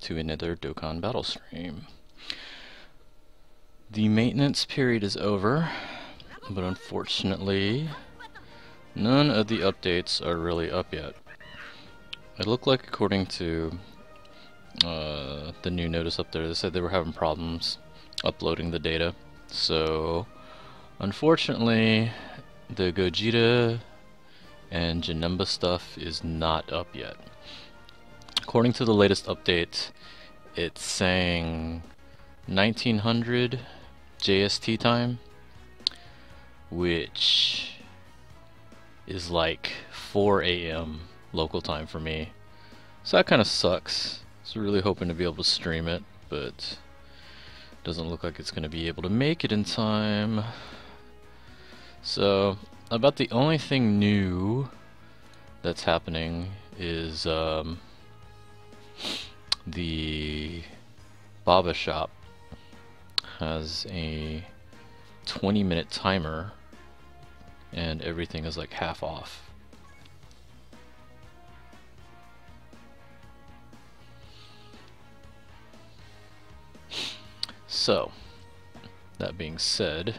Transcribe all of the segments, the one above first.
to another Dokkan Battle stream. The maintenance period is over, but unfortunately, none of the updates are really up yet. It looked like, according to the new notice up there, they said they were having problems uploading the data. So, unfortunately, the Gogeta and Janemba stuff is not up yet. According to the latest update, it's saying 1900 JST time, which is like 4 a.m. local time for me. So that kind of sucks. I was really hoping to be able to stream it, but doesn't look like it's going to be able to make it in time. So about the only thing new that's happening is the Baba shop has a 20-minute timer and everything is like half off. So, that being said,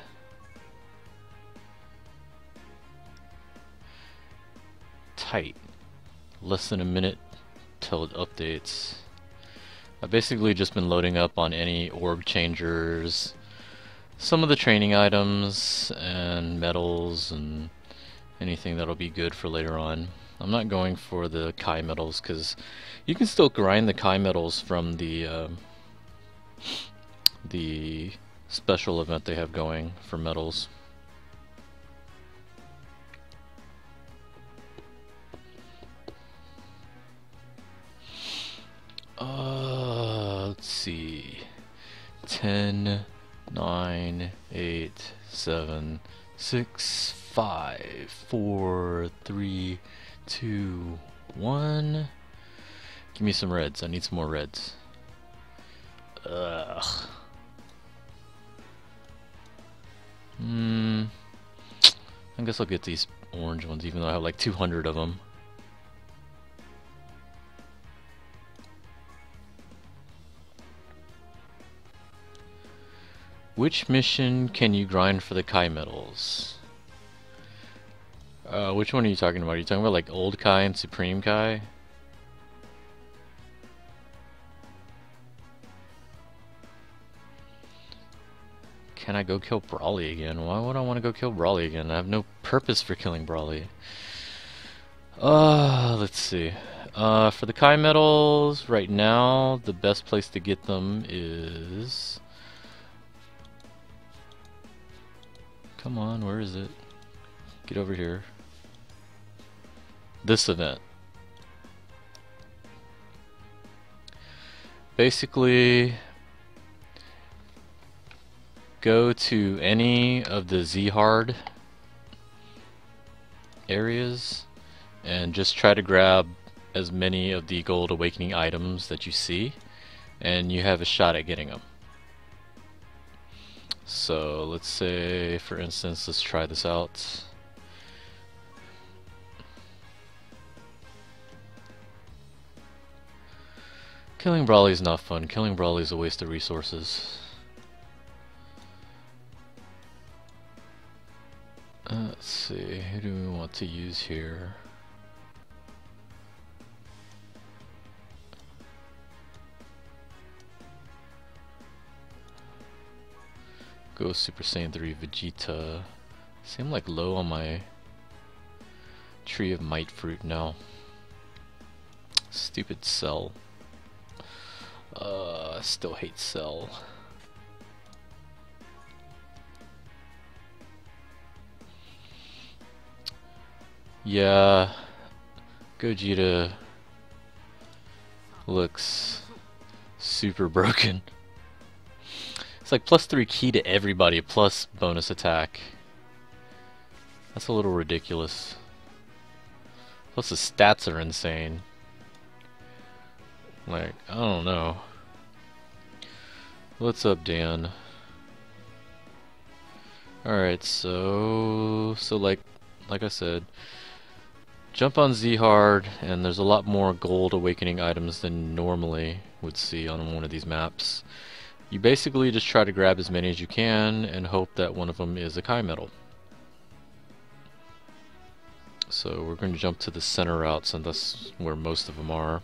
tight, less than a minute till it updates. I've basically just been loading up on any orb changers, some of the training items and medals and anything that'll be good for later on. I'm not going for the Kai medals because you can still grind the Kai medals from the special event they have going for medals. Let's see. 10, 9, 8, 7, 6, 5, 4, 3, 2, 1. Give me some reds. I need some more reds. Ugh. I guess I'll get these orange ones, even though I have like 200 of them. Which mission can you grind for the Kai medals? Which one are you talking about? Are you talking about like Old Kai and Supreme Kai? Can I go kill Brawly again? Why would I want to go kill Brawly again? I have no purpose for killing Brawly. Let's see. For the Kai medals, right now, the best place to get them is... Come on, where is it? Get over here. This event. Basically... Go to any of the Z-Hard areas and just try to grab as many of the Gold Awakening items that you see, and you have a shot at getting them. So let's say, for instance, let's try this out. Killing Brawly is not fun. Killing Brawly is a waste of resources. Let's see, who do we want to use here? Go Super Saiyan 3 Vegeta. Seem like low on my Tree of Might fruit now. Stupid Cell. I still hate Cell. Yeah, Gogeta looks super broken. It's like +3 key to everybody, plus bonus attack. That's a little ridiculous. Plus the stats are insane. Like, I don't know. What's up, Dan? Alright, so like I said, jump on Z-Hard, and there's a lot more Gold Awakening items than normally. would see on one of these maps. You basically just try to grab as many as you can and hope that one of them is a Kai medal. So we're going to jump to the center routes, and that's where most of them are.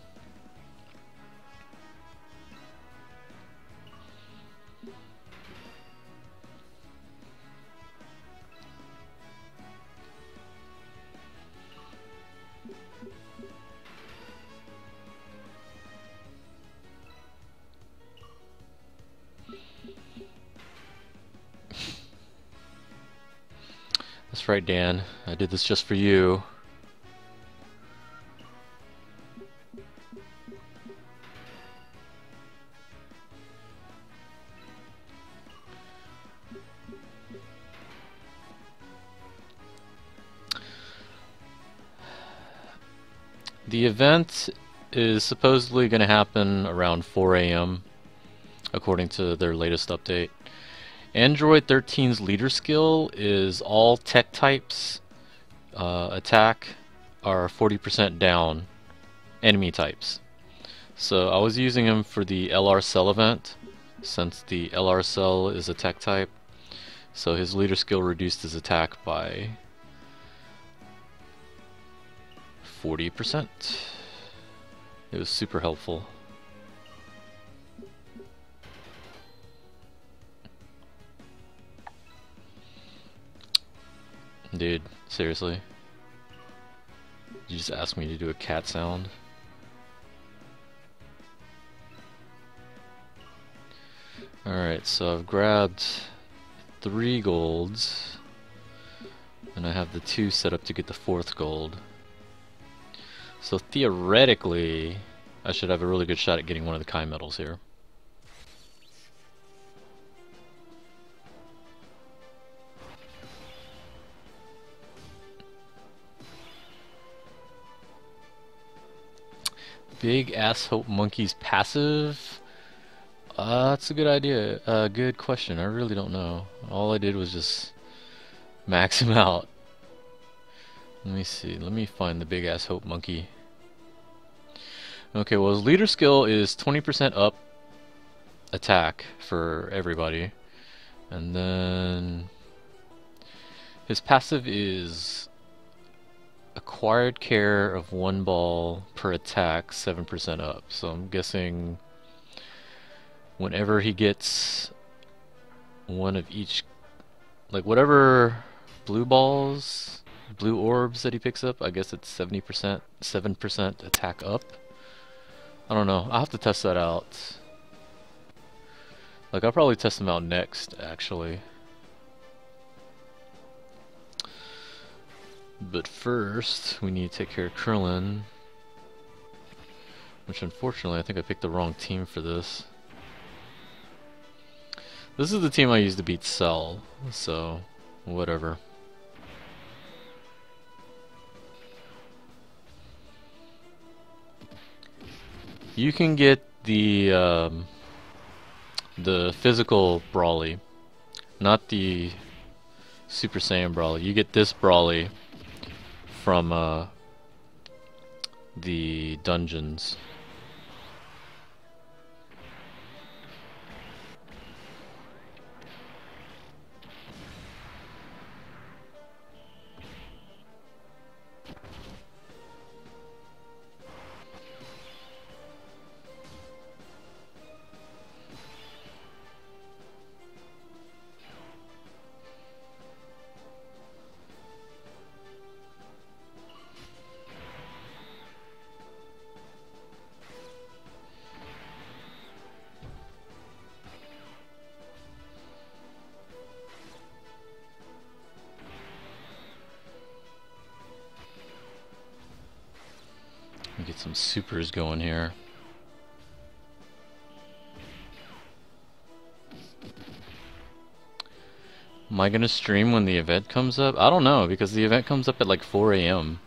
That's right, Dan. I did this just for you. The event is supposedly going to happen around 4 a.m. according to their latest update. Android 13's leader skill is all tech types attack are 40% down enemy types. So I was using him for the LR Cell event, since the LR Cell is a tech type. So his leader skill reduced his attack by 40%. It was super helpful. Dude, seriously? You just asked me to do a cat sound? Alright, so I've grabbed 3 golds, and I have the 2 set up to get the 4th gold. So theoretically, I should have a really good shot at getting one of the Kai medals here. Big Asshope Monkey's passive? That's a good idea. Good question. I really don't know. All I did was just max him out. Let me see. Let me find the Big Asshope Monkey. Okay, well, his leader skill is 20% up attack for everybody. And then his passive is acquired care of 1 ball per attack, 7% up. So I'm guessing whenever he gets one of each, like whatever blue balls, blue orbs that he picks up, I guess it's 70%, 7% attack up. I don't know. I'll have to test that out. Like, I'll probably test them out next, actually. But first, we need to take care of Krillin, which unfortunately I think I picked the wrong team for this. This is the team I used to beat Cell, so whatever. You can get the physical Brawly, not the Super Saiyan Brawly. You get this Brawly from the dungeons. Get some supers going here. Am I gonna stream when the event comes up? I don't know, because the event comes up at like 4 a.m.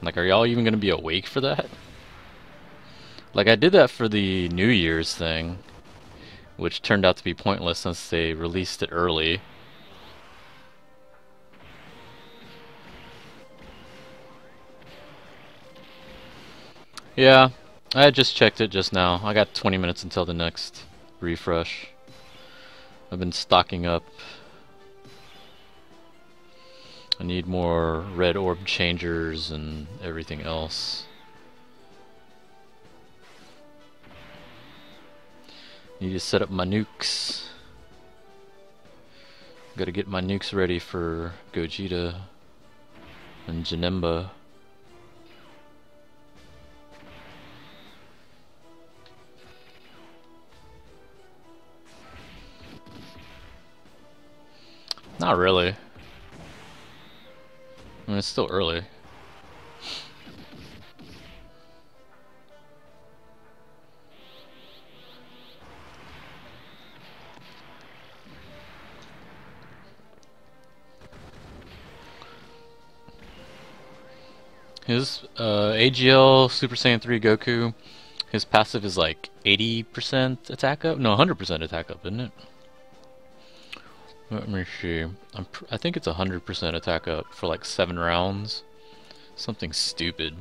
Like, are y'all even gonna be awake for that? Like, I did that for the New Year's thing, which turned out to be pointless since they released it early. Yeah, I just checked it just now. I got 20 minutes until the next refresh. I've been stocking up. I need more red orb changers and everything else. Need to set up my nukes. Gotta get my nukes ready for Gogeta and Janemba. Not really. I mean, it's still early. His AGL Super Saiyan 3 Goku, his passive is like 80% attack up? No, 100% attack up, isn't it? Let me see. I think it's 100% attack up for like 7 rounds. Something stupid.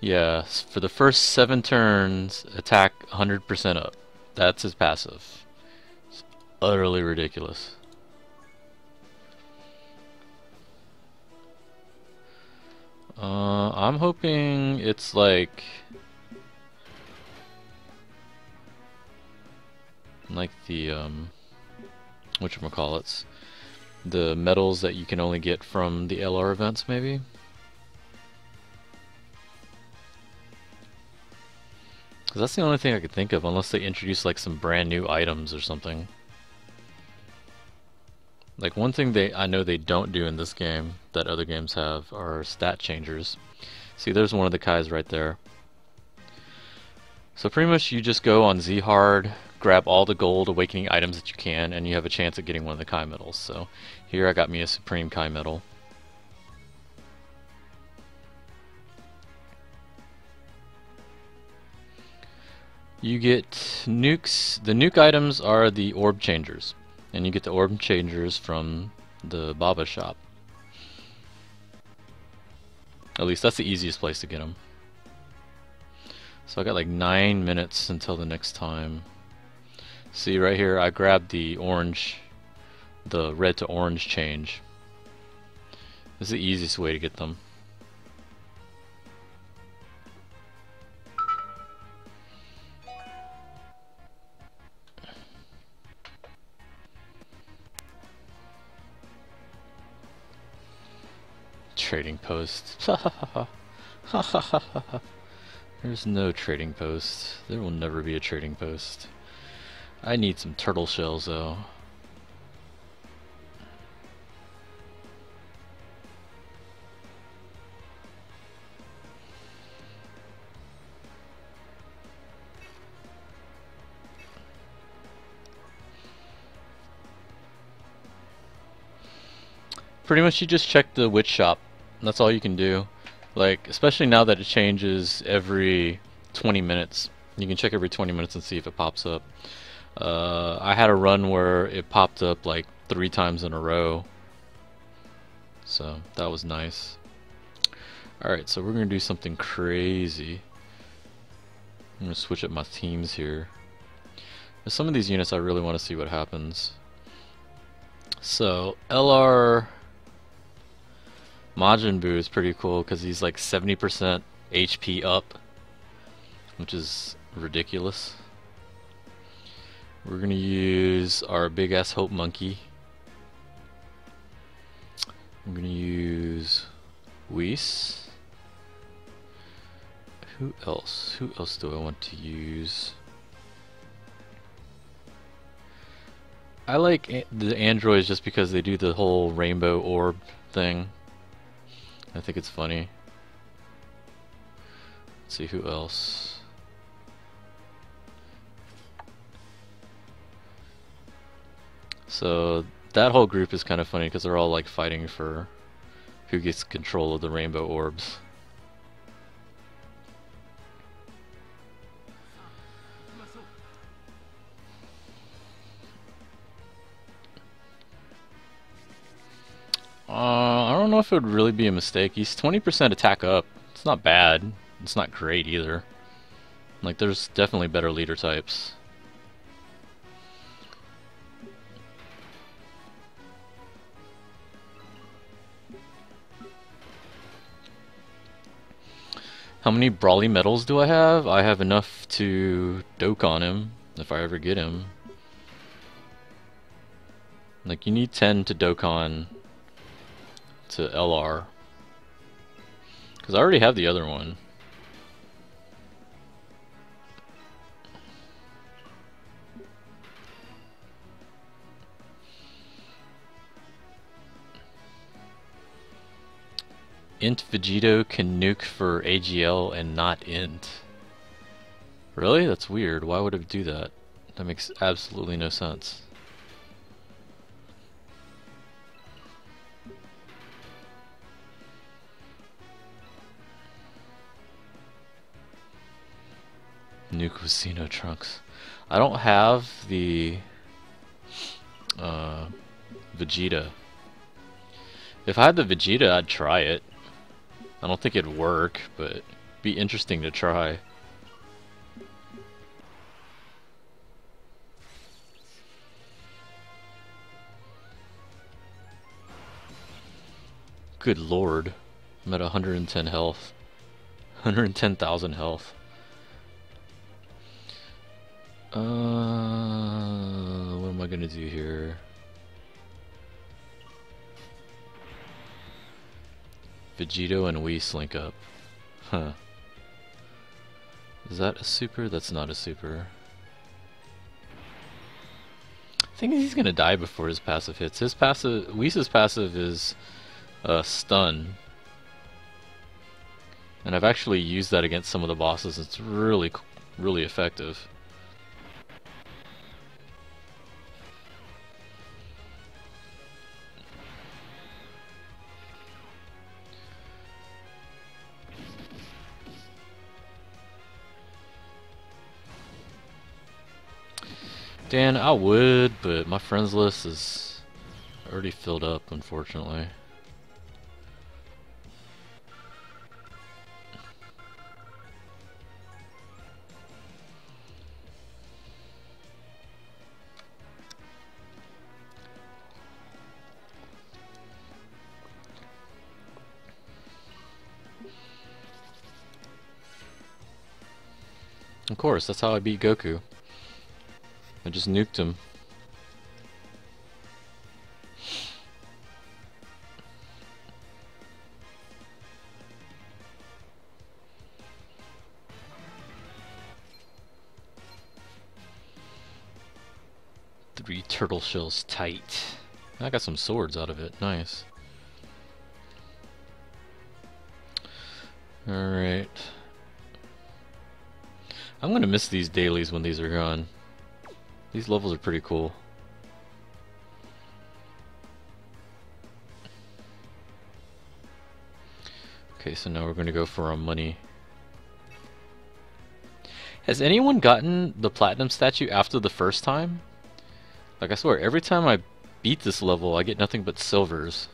Yeah, for the first 7 turns, attack 100% up. That's his passive. It's utterly ridiculous. I'm hoping it's like... like the whatchamacallits, the medals that you can only get from the LR events, maybe. Because that's the only thing I could think of, unless they introduce like some brand new items or something. Like one thing I know they don't do in this game that other games have are stat changers. See, there's one of the Kais right there. So pretty much you just go on Z-Hard, grab all the gold awakening items that you can, and you have a chance at getting one of the Kai medals. So here I got me a Supreme Kai medal. You get nukes. The nuke items are the orb changers, and you get the orb changers from the Baba shop. At least that's the easiest place to get them. So I got like 9 minutes until the next time. See right here, I grabbed the orange, the red to orange change. This is the easiest way to get them. Trading post. There's no trading post. There will never be a trading post. I need some turtle shells, though. Pretty much you just check the witch shop. That's all you can do. Like, especially now that it changes every 20 minutes. You can check every 20 minutes and see if it pops up. I had a run where it popped up like 3 times in a row, so that was nice. Alright, so we're gonna do something crazy. I'm gonna switch up my teams here. With some of these units I really want to see what happens. So LR Majin Buu is pretty cool because he's like 70% HP up, which is ridiculous. We're gonna use our big ass Hope Monkey. I'm gonna use Whis. Who else? Who else do I want to use? I like the androids just because they do the whole rainbow orb thing. I think it's funny. Let's see who else. So that whole group is kind of funny because they're all like fighting for who gets control of the rainbow orbs. I don't know if it would really be a mistake. He's 20% attack up. It's not bad. It's not great either. Like, there's definitely better leader types. How many Brawly medals do I have? I have enough to doke on him, if I ever get him. Like, you need 10 to doke on to LR. Because I already have the other one. Int Vegito can nuke for AGL and not Int. Really? That's weird. Why would it do that? That makes absolutely no sense. Nuke with Xeno Trunks. I don't have the Vegeta. If I had the Vegeta, I'd try it. I don't think it'd work, but it'd be interesting to try. Good lord. I'm at 110 health. 110,000 health. What am I gonna do here? Vegito and Whis link up. Huh. Is that a super? That's not a super. I think he's gonna die before his passive hits. His passive, Whis' passive is stun. And I've actually used that against some of the bosses. It's really, really effective. Dan, I would, but my friends list is already filled up, unfortunately. Of course, that's how I beat Goku. I just nuked him. Three turtle shells tight. I got some swords out of it. Nice. Alright. I'm gonna miss these dailies when these are gone. These levels are pretty cool. Okay, so now we're going to go for our money. Has anyone gotten the platinum statue after the first time? Like, I swear, every time I beat this level, I get nothing but silvers.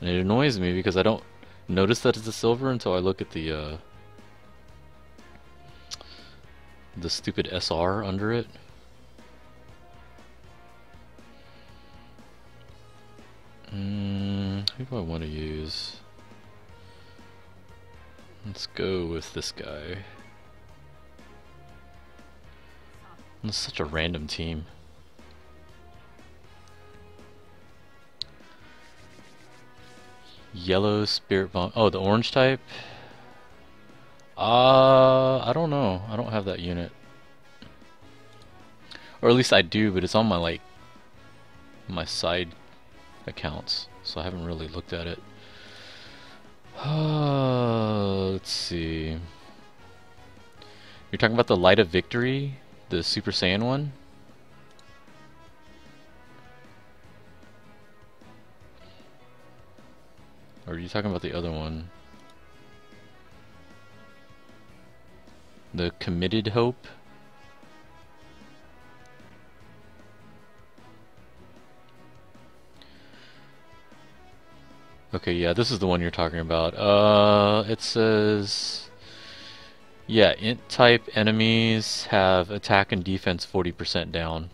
And it annoys me because I don't notice that it's a silver until I look at the stupid SR under it. Who do I want to use? Let's go with this guy. That's such a random team. Yellow Spirit Bomb. Oh, the orange type? I don't know. I don't have that unit. Or at least I do, but it's on my, like, my side accounts, so I haven't really looked at it. Let's see. You're talking about the Light of Victory? The Super Saiyan one? Or are you talking about the other one? The Committed Hope. Okay, yeah, this is the one you're talking about. It says... yeah, int type enemies have attack and defense 40% down.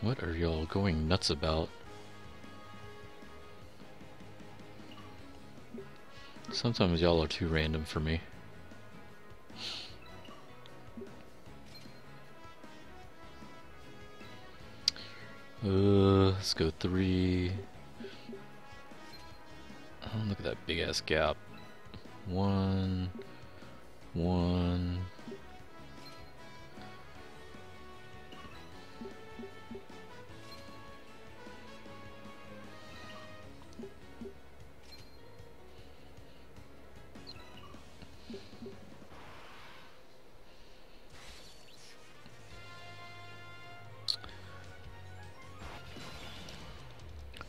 What are y'all going nuts about? Sometimes y'all are too random for me. Let's go 3. Oh, look at that big ass gap. 1, 1.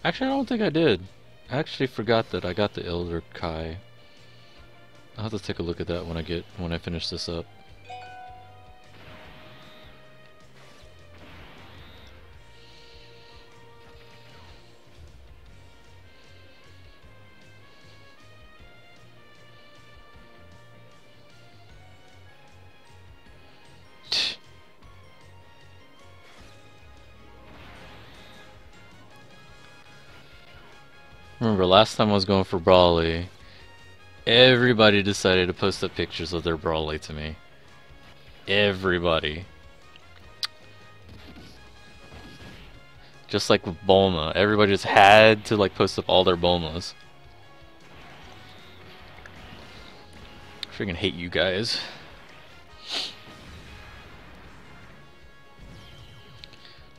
Actually, I don't think I did. I actually forgot that I got the Elder Kai. I'll have to take a look at that when I finish this up. Remember last time I was going for Brawly, everybody decided to post up pictures of their Brawly to me. Everybody. Just like with Bulma, everybody just had to like post up all their Bulmas. I freaking hate you guys.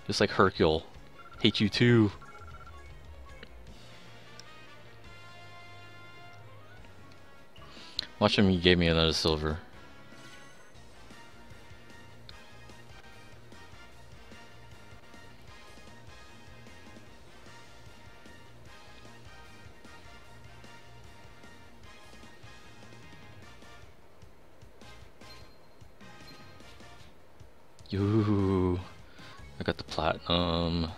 Just like Hercule. Hate you too. Watch him, he gave me another silver. Yoo, I got the platinum.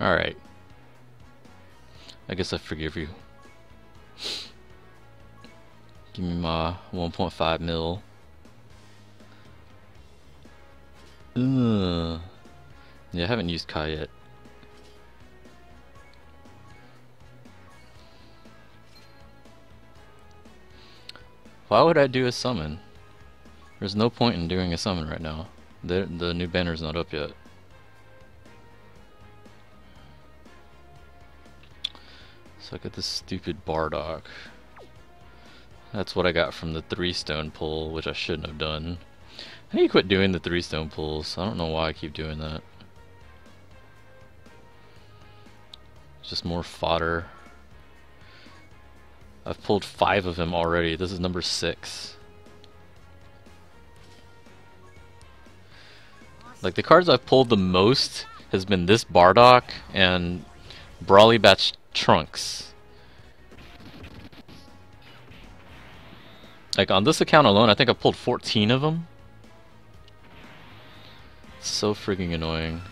All right. I guess I forgive you. Give me my 1.5 mil. Ugh. Yeah, I haven't used Kai yet. Why would I do a summon? There's no point in doing a summon right now. The new banner's not up yet. So I got this stupid Bardock. That's what I got from the 3-stone pull, which I shouldn't have done. I need to quit doing the 3-stone pulls. I don't know why I keep doing that. It's just more fodder. I've pulled 5 of him already. This is number 6. Like, the cards I've pulled the most has been this Bardock and Brawly Batch Trunks. Like, on this account alone, I think I pulled 14 of them. It's so freaking annoying.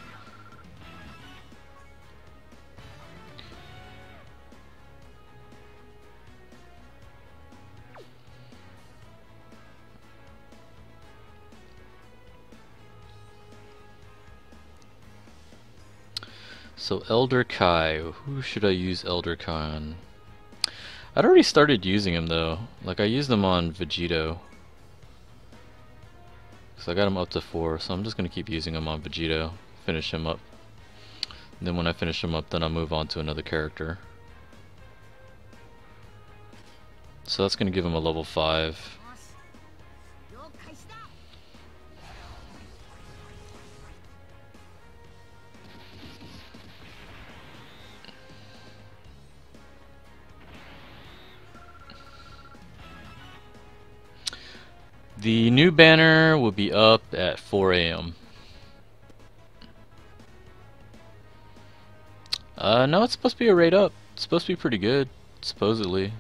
So Elder Kai, who should I use Elder Kai on? I'd already started using him though. Like I used him on Vegito. Cause I got him up to 4, so I'm just gonna keep using him on Vegito. Finish him up. And then when I finish him up, then I'll move on to another character. So that's gonna give him a level 5. The new banner will be up at 4 a.m. No, it's supposed to be a rate up. It's supposed to be pretty good, supposedly.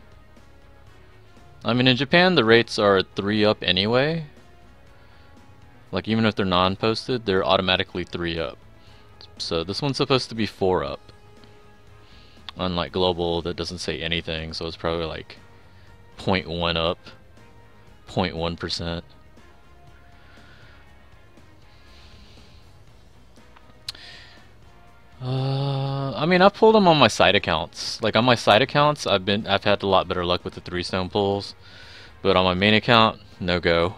I mean, in Japan, the rates are 3 up anyway. Like, even if they're non-posted, they're automatically 3 up. So this one's supposed to be 4 up. Unlike global, that doesn't say anything, so it's probably like 0.1 up, 0.1%. I mean, I pulled them on my side accounts. Like on my side accounts, I've had a lot better luck with the 3-stone pulls, but on my main account, no go.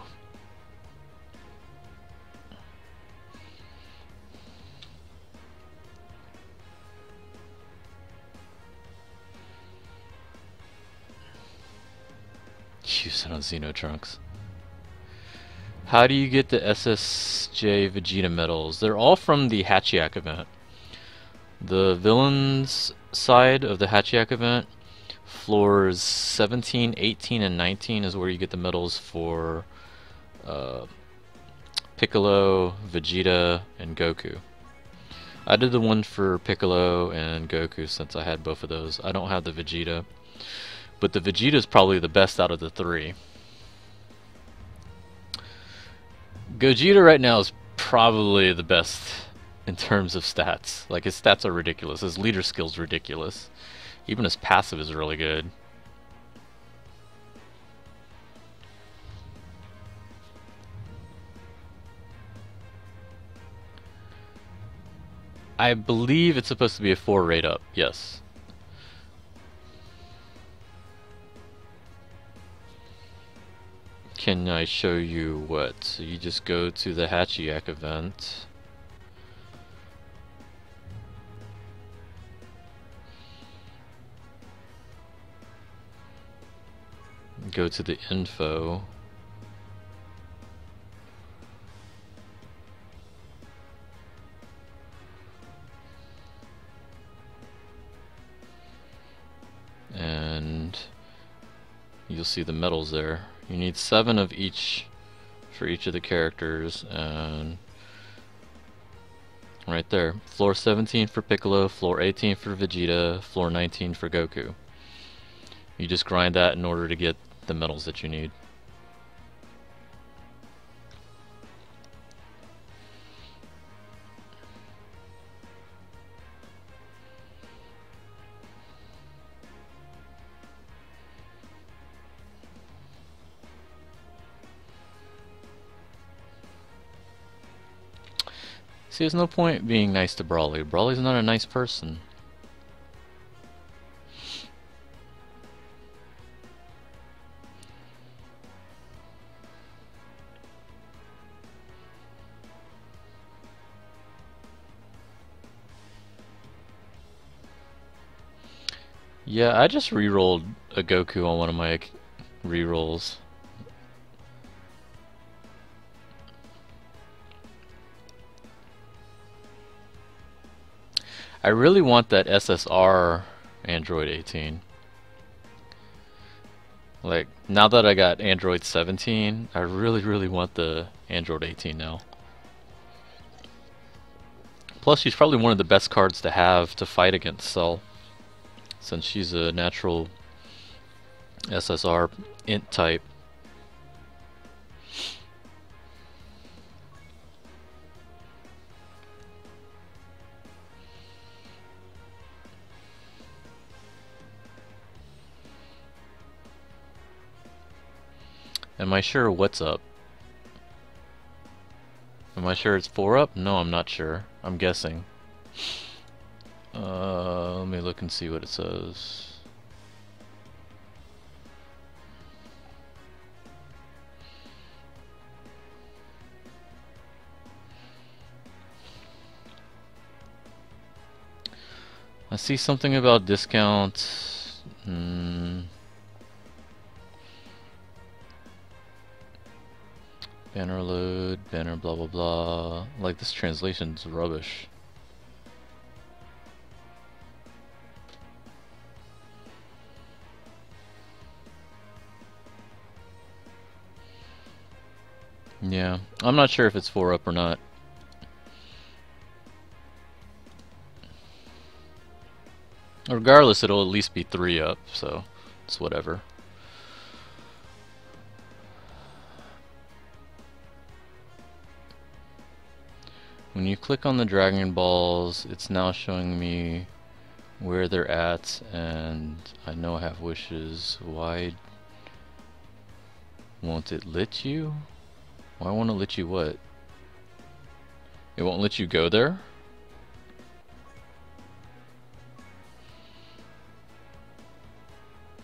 Houston on Xeno Trunks. How do you get the SSJ Vegeta medals? They're all from the Hatchiac event. The villains side of the Hatchiac event, floors 17, 18, and 19 is where you get the medals for Piccolo, Vegeta, and Goku. I did the one for Piccolo and Goku since I had both of those. I don't have the Vegeta. But the Vegeta is probably the best out of the three. Gogeta right now is probably the best in terms of stats. Like, his stats are ridiculous. His leader skill's ridiculous. Even his passive is really good. I believe it's supposed to be a 4 rate up, yes. Can I show you what? So you just go to the Hatchiac event. Go to the info. And you'll see the medals there. You need 7 of each for each of the characters, and right there, floor 17 for Piccolo, floor 18 for Vegeta, floor 19 for Goku. You just grind that in order to get the medals that you need. See, there's no point being nice to Brawly. Brawly's not a nice person. Yeah, I just rerolled a Goku on one of my rerolls. I really want that SSR Android 18. Like, now that I got Android 17, I really, really want the Android 18 now. Plus, she's probably one of the best cards to have to fight against Cell, since she's a natural SSR int type. Am I sure what's up? Am I sure it's 4 up? No, I'm not sure. I'm guessing. Let me look and see what it says. I see something about discounts. Banner load, banner blah blah blah. Like, this translation's rubbish. Yeah, I'm not sure if it's 4-up or not. Regardless, it'll at least be 3-up, so it's whatever. When you click on the Dragon Balls, it's now showing me where they're at, and I know I have wishes. Why won't it let you? Why won't it let you what? It won't let you go there?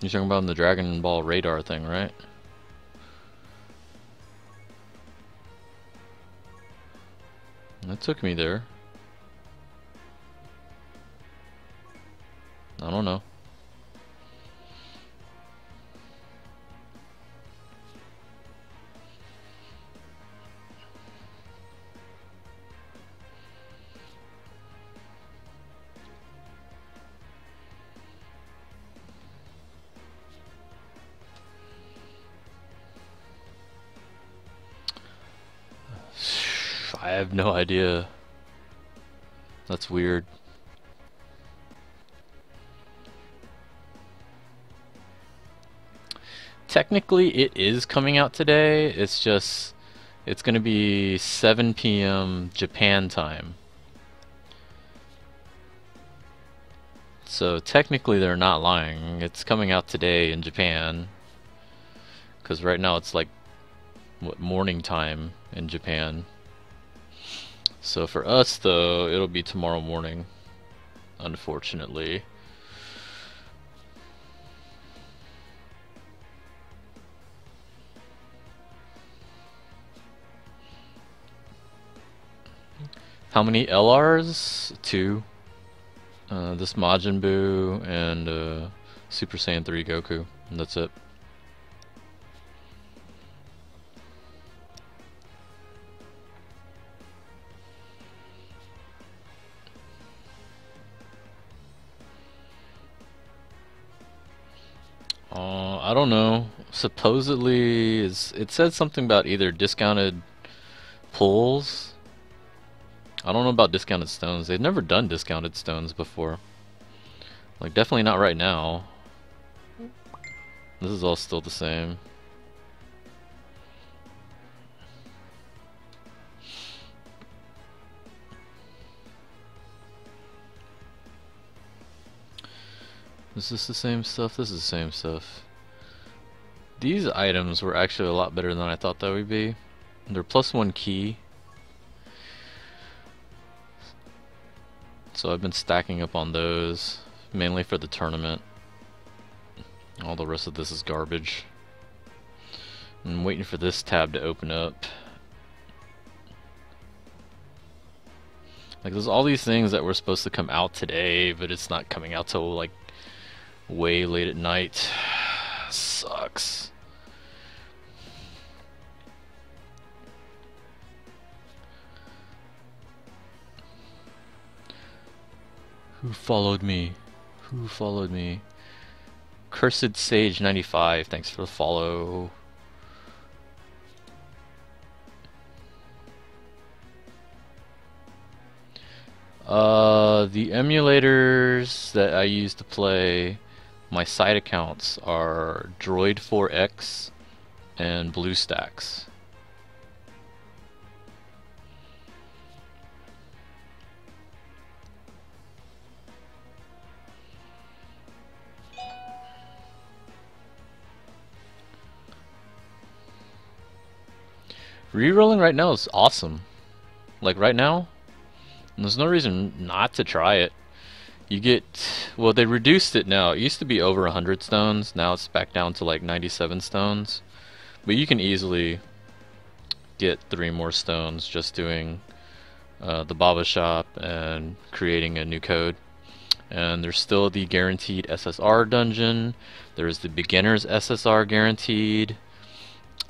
You're talking about the Dragon Ball radar thing, right? That took me there. I don't know. I have no idea. That's weird. Technically, it is coming out today. It's just, it's going to be 7 p.m. Japan time. So technically, they're not lying. It's coming out today in Japan. Because right now it's like, what, morning time in Japan. So for us, though, it'll be tomorrow morning, unfortunately. How many LRs? 2. This Majin Buu and Super Saiyan 3 Goku, and that's it. I don't know. Supposedly, it said something about either discounted pulls. I don't know about discounted stones. They've never done discounted stones before. Like, definitely not right now. This is all still the same. Is this the same stuff? This is the same stuff. These items were actually a lot better than I thought they would be. They're +1 key. So I've been stacking up on those, mainly for the tournament. All the rest of this is garbage. I'm waiting for this tab to open up. Like, there's all these things that were supposed to come out today, but it's not coming out till like way late at night. Sucks. Who followed me? Who followed me? Cursed Sage 95, thanks for the follow. The emulators that I use to play my side accounts are Droid 4X and BlueStacks. Rerolling right now is awesome. Like right now, there's no reason not to try it. You get, well, they reduced it now. It used to be over 100 stones. Now it's back down to like 97 stones. But you can easily get 3 more stones just doing the Baba shop and creating a new code. And there's still the guaranteed SSR dungeon. There's the beginner's SSR guaranteed.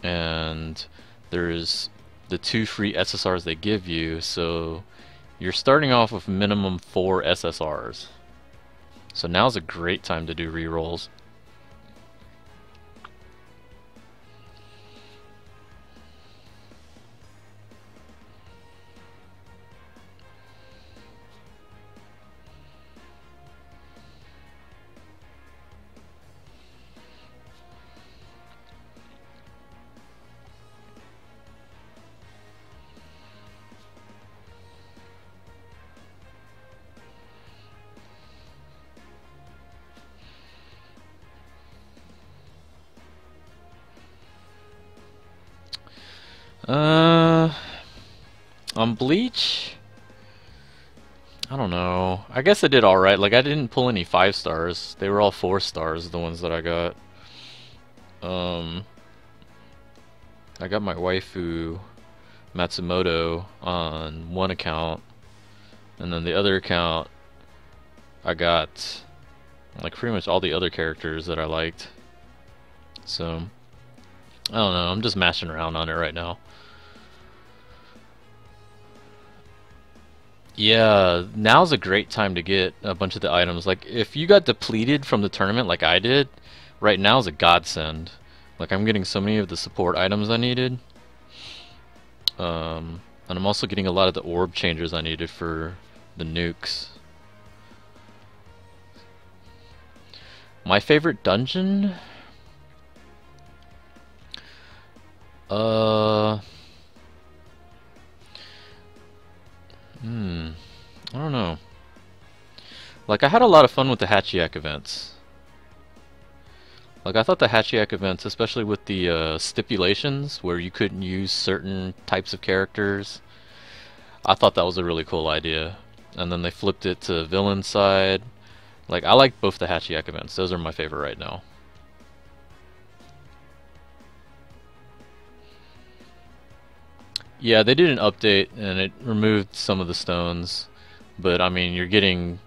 And there's the 2 free SSRs they give you. So you're starting off with minimum 4 SSRs. So now's a great time to do rerolls. On Bleach, I don't know. I guess I did alright. Like, I didn't pull any 5-stars. They were all 4-stars, the ones that I got. I got my waifu, Matsumoto, on one account. And then the other account, I got, like, pretty much all the other characters that I liked. So, I don't know. I'm just mashing around on it right now. Yeah, now's a great time to get a bunch of the items. Like, if you got depleted from the tournament like I did, right now is a godsend. Like, I'm getting so many of the support items I needed. And I'm also getting a lot of the orb changers I needed for the nukes. My favorite dungeon? I don't know. Like, I had a lot of fun with the Hatchiac events. Like, I thought the Hatchiac events, especially with the stipulations where you couldn't use certain types of characters, I thought that was a really cool idea. And then they flipped it to villain side. Like, I like both the Hatchiac events. Those are my favorite right now. Yeah, they did an update and it removed some of the stones, but I mean, you're getting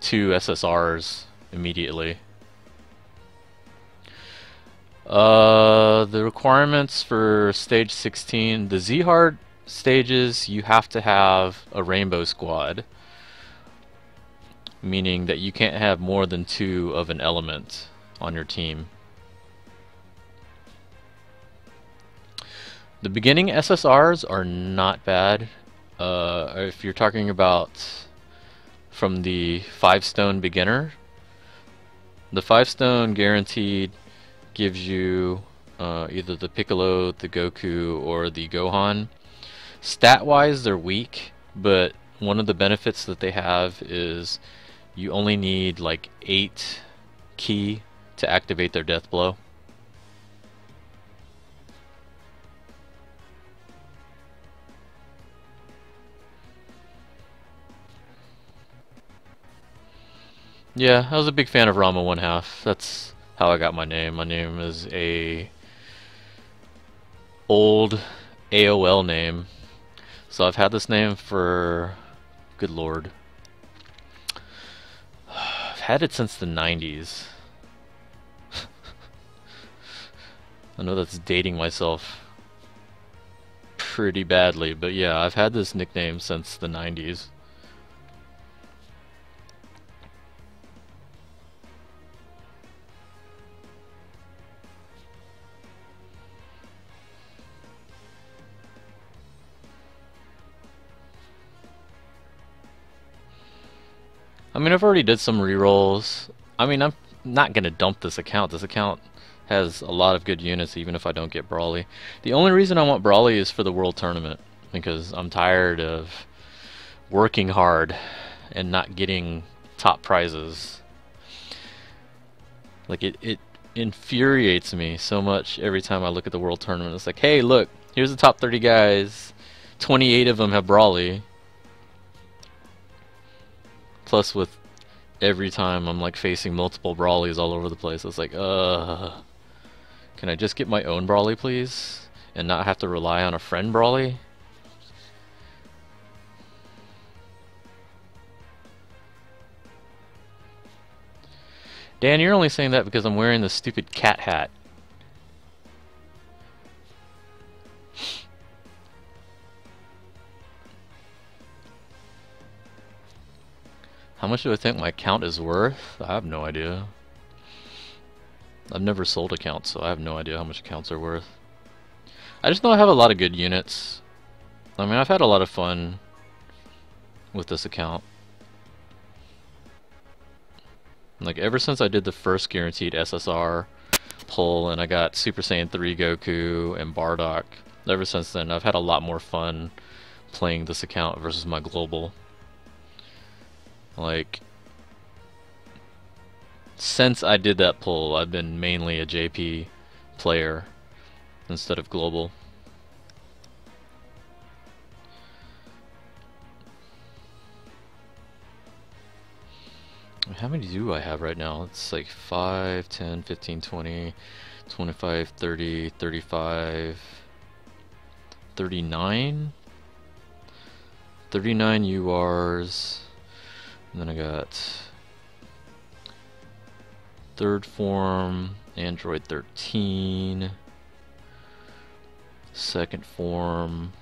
2 SSRs immediately. The requirements for stage 16, the Z-Hard stages, you have to have a rainbow squad, meaning that you can't have more than 2 of an element on your team. The beginning SSRs are not bad. If you're talking about from the 5-stone beginner, the 5-stone guaranteed gives you either the Piccolo, the Goku, or the Gohan. Stat-wise, they're weak, but one of the benefits that they have is you only need like 8 ki to activate their death blow. Yeah, I was a big fan of Rama 1/2. That's how I got my name. My name is a old AOL name. So I've had this name for, good lord, I've had it since the 90s. I know that's dating myself pretty badly, but yeah, I've had this nickname since the 90s. I mean, I've already did some rerolls. I mean, I'm not going to dump this account. This account has a lot of good units, even if I don't get Brawly. The only reason I want Brawly is for the World Tournament, because I'm tired of working hard and not getting top prizes. Like, it infuriates me so much every time I look at the World Tournament. It's like, hey, look, here's the top 30 guys. 28 of them have Brawly. Plus, with every time I'm like facing multiple Brawlies all over the place, it's like, can I just get my own Brawly, please? And not have to rely on a friend Brawly? Dan, you're only saying that because I'm wearing this stupid cat hat. How much do I think my account is worth? I have no idea. I've never sold accounts, so I have no idea how much accounts are worth. I just know I have a lot of good units. I mean, I've had a lot of fun with this account. Like, ever since I did the first guaranteed SSR pull and I got Super Saiyan 3 Goku and Bardock, ever since then I've had a lot more fun playing this account versus my global. Like, since I did that pull, I've been mainly a JP player instead of global. How many do I have right now? It's like 5, 10, 15, 20, 25, 30, 35, 39? 39 URs. And then I got third form, Android 13, second form,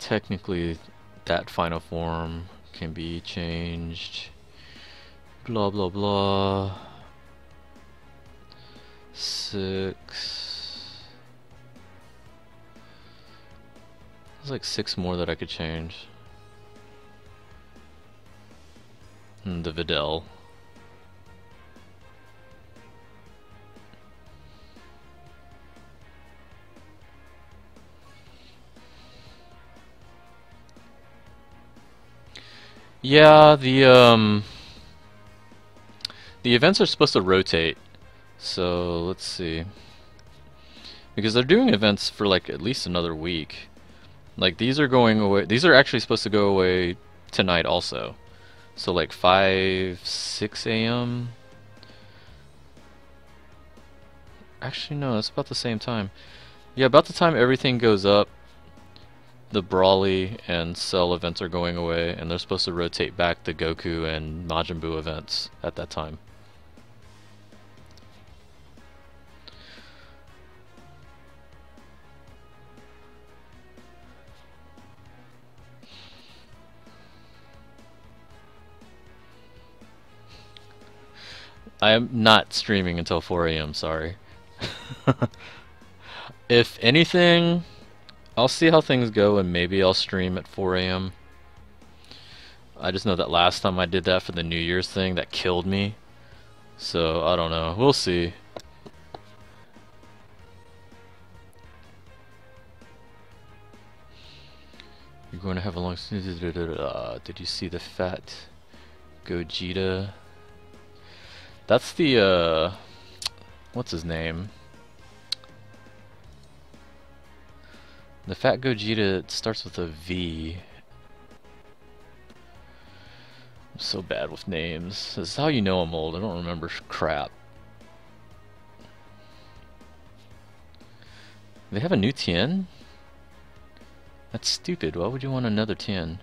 technically that final form can be changed, blah blah blah, 6, there's like 6 more that I could change, and the Videl. Yeah, the events are supposed to rotate, so let's see, because they're doing events for like at least another week. Like these are going away, these are actually supposed to go away tonight also, so like 5, 6 a.m. Actually no, that's about the same time. Yeah, about the time everything goes up, the Brawly and Cell events are going away, and they're supposed to rotate back the Goku and Majin Buu events at that time. I am not streaming until 4 a.m., sorry. If anything, I'll see how things go and maybe I'll stream at 4 a.m. I just know that last time I did that for the New Year's thing, that killed me. So, I don't know. We'll see. You're going to have a long... Did you see the fat Gogeta? That's the, what's his name? The fat Gogeta starts with a V. I'm so bad with names. This is how you know I'm old. I don't remember crap. They have a new Tien? That's stupid. Why would you want another Tien?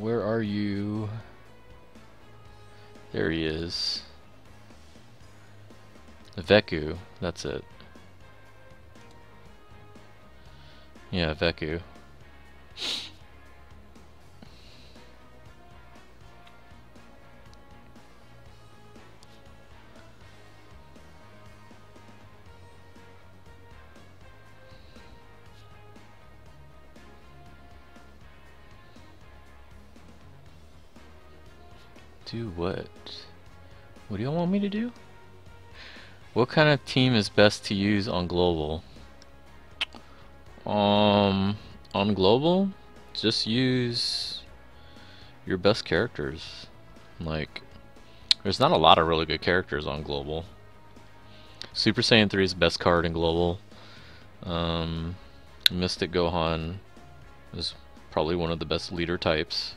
Where are you? There he is. Veku, that's it. Yeah, Veku. Do what? What do y'all want me to do? What kind of team is best to use on global? On global, just use your best characters. Like, there's not a lot of really good characters on global. Super Saiyan 3 is the best card in global. Mystic Gohan is probably one of the best leader types.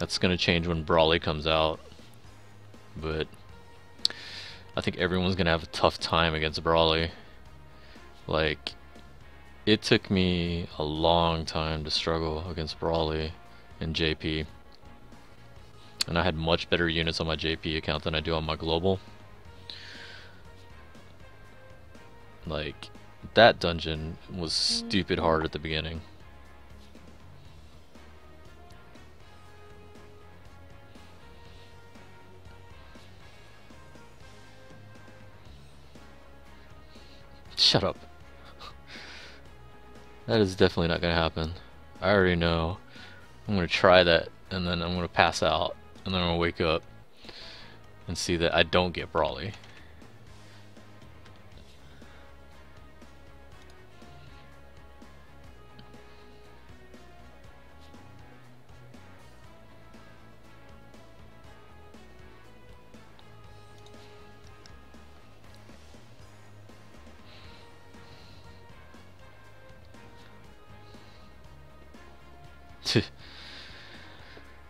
That's going to change when Brawly comes out, but I think everyone's going to have a tough time against Brawly. Like, it took me a long time to struggle against Brawly and JP, and I had much better units on my JP account than I do on my global. Like, that dungeon was stupid hard at the beginning. Shut up. That is definitely not gonna happen. I already know. I'm gonna try that and then I'm gonna pass out and then I'm gonna wake up and see that I don't get Brawly.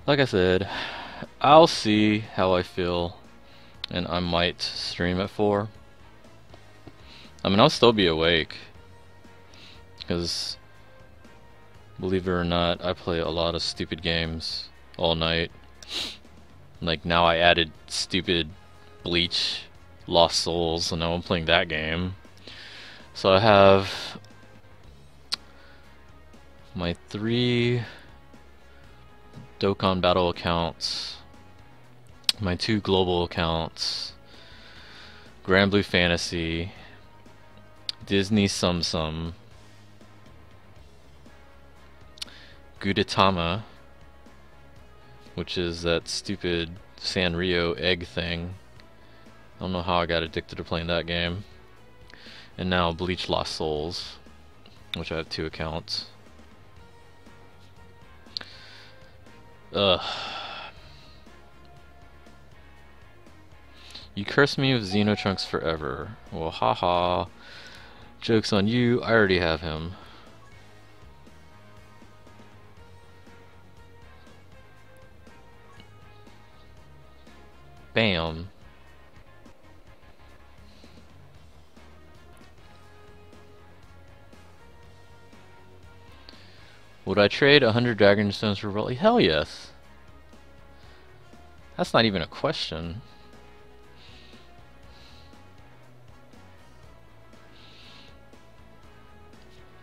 Like I said, I'll see how I feel, and I might stream at 4. I mean, I'll still be awake, because believe it or not, I play a lot of stupid games all night. Like, now I added stupid Bleach, Lost Souls, and now I'm playing that game. So I have my 3 Dokkan Battle accounts, my 2 global accounts, Grand Blue Fantasy, Disney SumSum, Gudetama, which is that stupid Sanrio egg thing. I don't know how I got addicted to playing that game. And now Bleach Lost Souls, which I have 2 accounts. You curse me with Xenotrunks forever. Well, haha. Joke's on you, I already have him. Bam. Would I trade 100 Dragon Stones for Brawly? Hell yes! That's not even a question.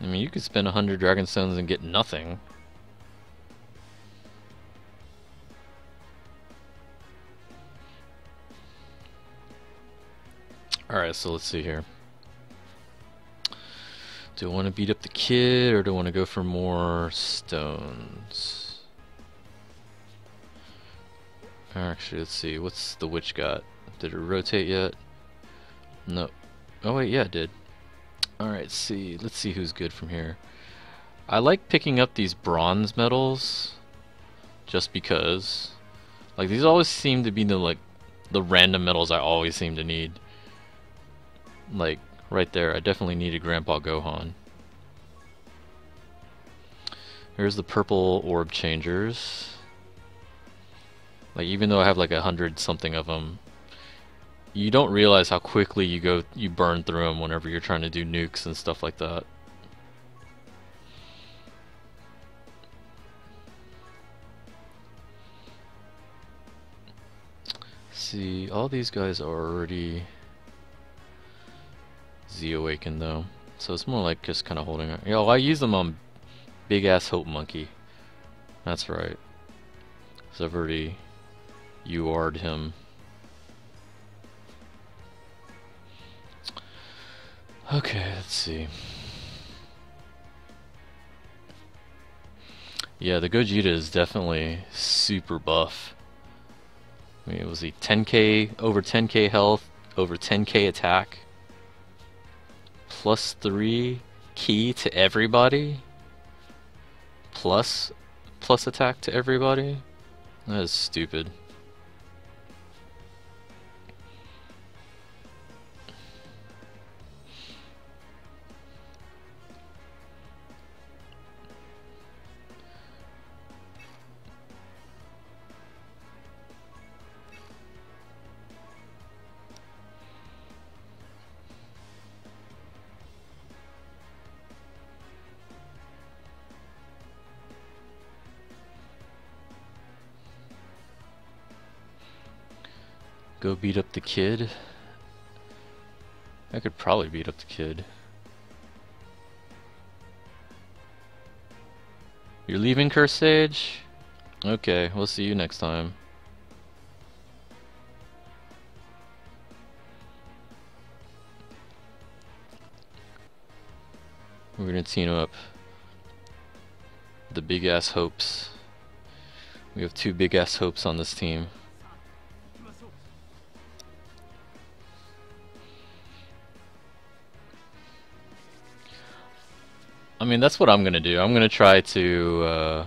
I mean, you could spend 100 Dragon Stones and get nothing. Alright, so let's see here. Do I want to beat up the kid, or do I want to go for more stones? Actually, let's see. What's the witch got? Did it rotate yet? No. Oh wait, yeah, it did. Alright, see. Let's see who's good from here. I like picking up these bronze medals, just because. Like, these always seem to be the, like, the random medals I always seem to need. Like, right there, I definitely needed Grandpa Gohan. Here's the purple orb changers. Like, even though I have like 100 something of them, you don't realize how quickly you burn through them whenever you're trying to do nukes and stuff like that. See, all these guys are already Z-Awakened though, so it's more like just kind of holding on. Yo, I use them on Big Ass Hope Monkey. That's right. So I've already UR'd him. Okay, let's see. Yeah, the Gogeta is definitely super buff. I mean, was he 10k, over 10k health, over 10k attack? Plus 3 key to everybody, plus attack to everybody. That is stupid. Go beat up the kid. I could probably beat up the kid. You're leaving, Curse Sage? Okay, we'll see you next time. We're gonna team up the Big Ass Hopes. We have 2 Big Ass Hopes on this team. I mean, that's what I'm gonna do. I'm gonna try to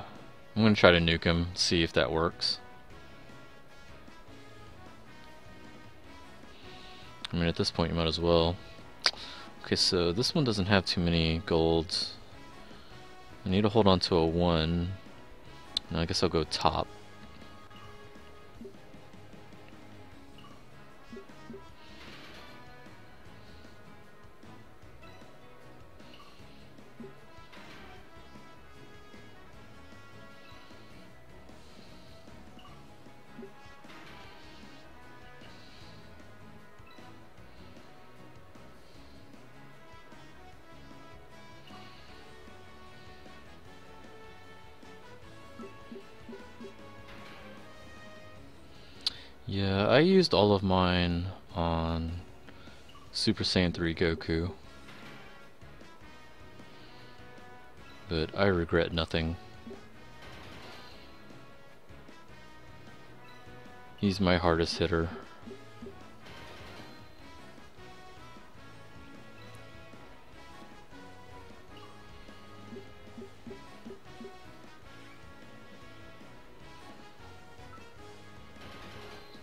nuke him, see if that works. I mean, at this point you might as well. Okay, so this one doesn't have too many golds. I need to hold on to a 1. No, I guess I'll go top. Yeah, I used all of mine on Super Saiyan 3 Goku. But I regret nothing. He's my hardest hitter.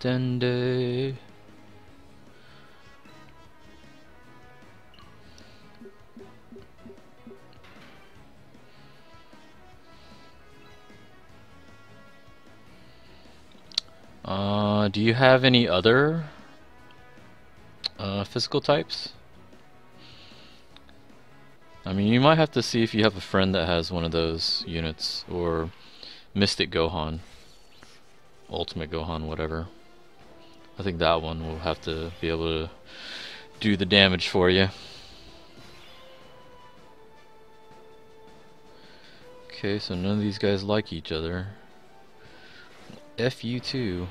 Dende. Do you have any other physical types? I mean, you might have to see if you have a friend that has one of those units, or Mystic Gohan, Ultimate Gohan, whatever. I think that one will have to be able to do the damage for you. Okay, so none of these guys like each other. F you too.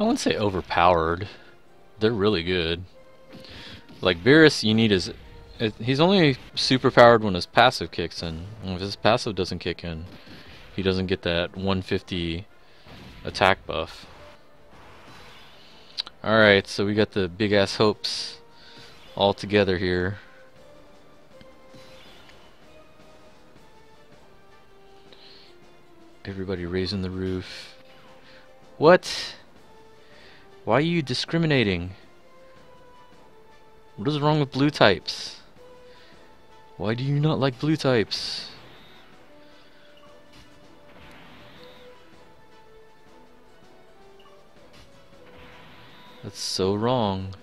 I wouldn't say overpowered. They're really good. Like Beerus, you need his... He's only super powered when his passive kicks in. And if his passive doesn't kick in, he doesn't get that 150 attack buff. Alright, so we got the big ass hopes all together here. Everybody raising the roof. What? Why are you discriminating? What is wrong with blue types? Why do you not like blue types? That's so wrong.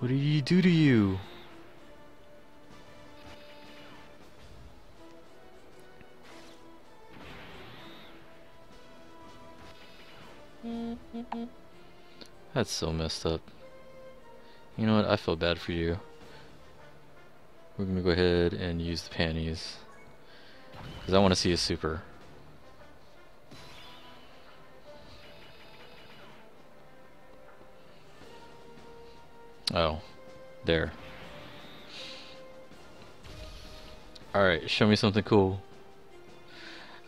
What did he do to you? That's so messed up. You know what? I feel bad for you. We're gonna go ahead and use the panties, because I want to see a super. Oh. There. Alright, show me something cool.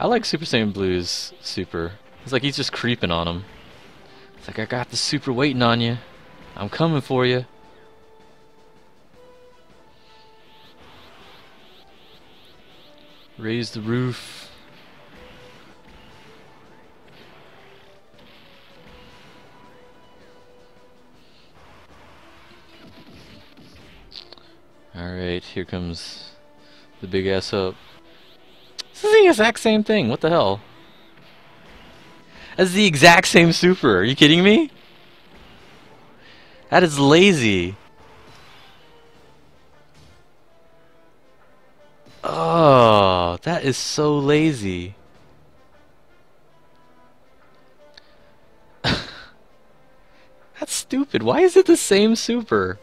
I like Super Saiyan Blue's super. It's like he's just creeping on him. It's like, I got the super waiting on you. I'm coming for you. Raise the roof. Alright, here comes the big ass up. This is the exact same thing. What the hell? That's the exact same super. Are you kidding me? That is lazy. Oh, that is so lazy. That's stupid. Why is it the same super?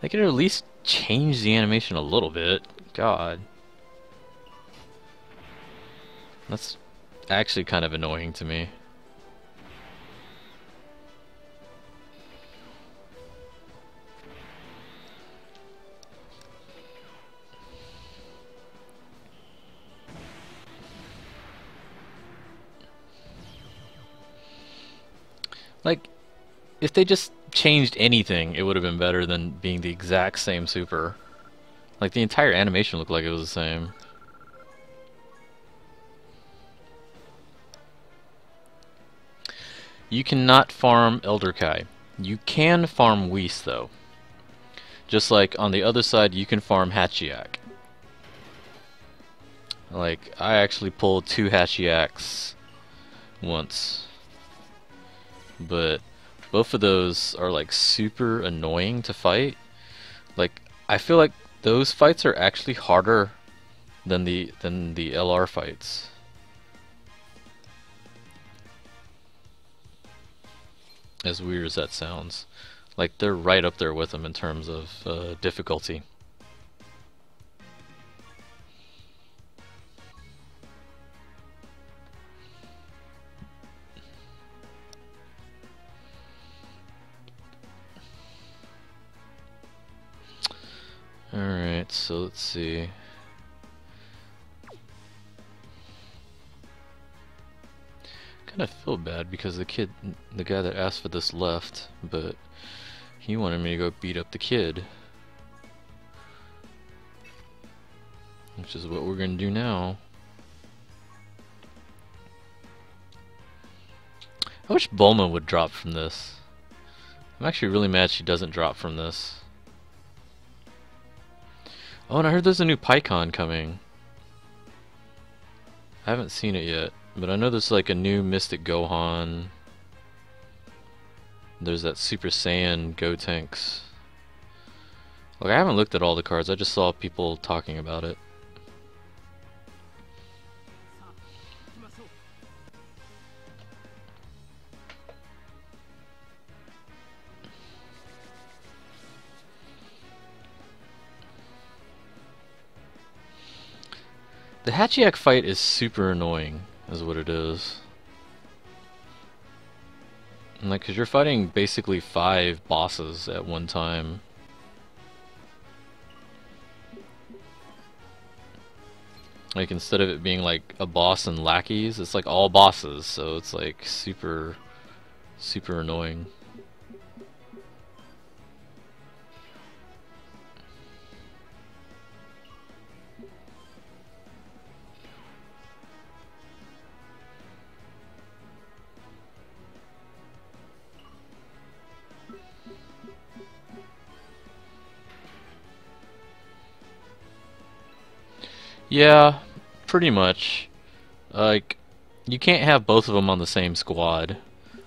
They could at least change the animation a little bit. God. That's actually kind of annoying to me. Like, if they just changed anything, it would have been better than being the exact same super. Like, the entire animation looked like it was the same. You cannot farm Elder Kai. You can farm Whis, though. Just like on the other side, you can farm Hatchiac. Like, I actually pulled 2 Hatchiacs once. But both of those are like super annoying to fight. Like, I feel like those fights are actually harder than the LR fights. As weird as that sounds, like they're right up there with them in terms of difficulty. Alright, so let's see. Kind of feel bad because the guy that asked for this left, but he wanted me to go beat up the kid. Which is what we're gonna do now. I wish Bulma would drop from this. I'm actually really mad she doesn't drop from this. Oh, and I heard there's a new PyCon coming. I haven't seen it yet, but I know there's like a new Mystic Gohan. There's that Super Saiyan Gotenks. Like, I haven't looked at all the cards, I just saw people talking about it. The Hatchiac fight is super annoying, is what it is. And like, 'cause you're fighting basically 5 bosses at one time. Like, instead of it being like a boss and lackeys, it's like all bosses, so it's like super annoying. Yeah, pretty much. Like, you can't have both of them on the same squad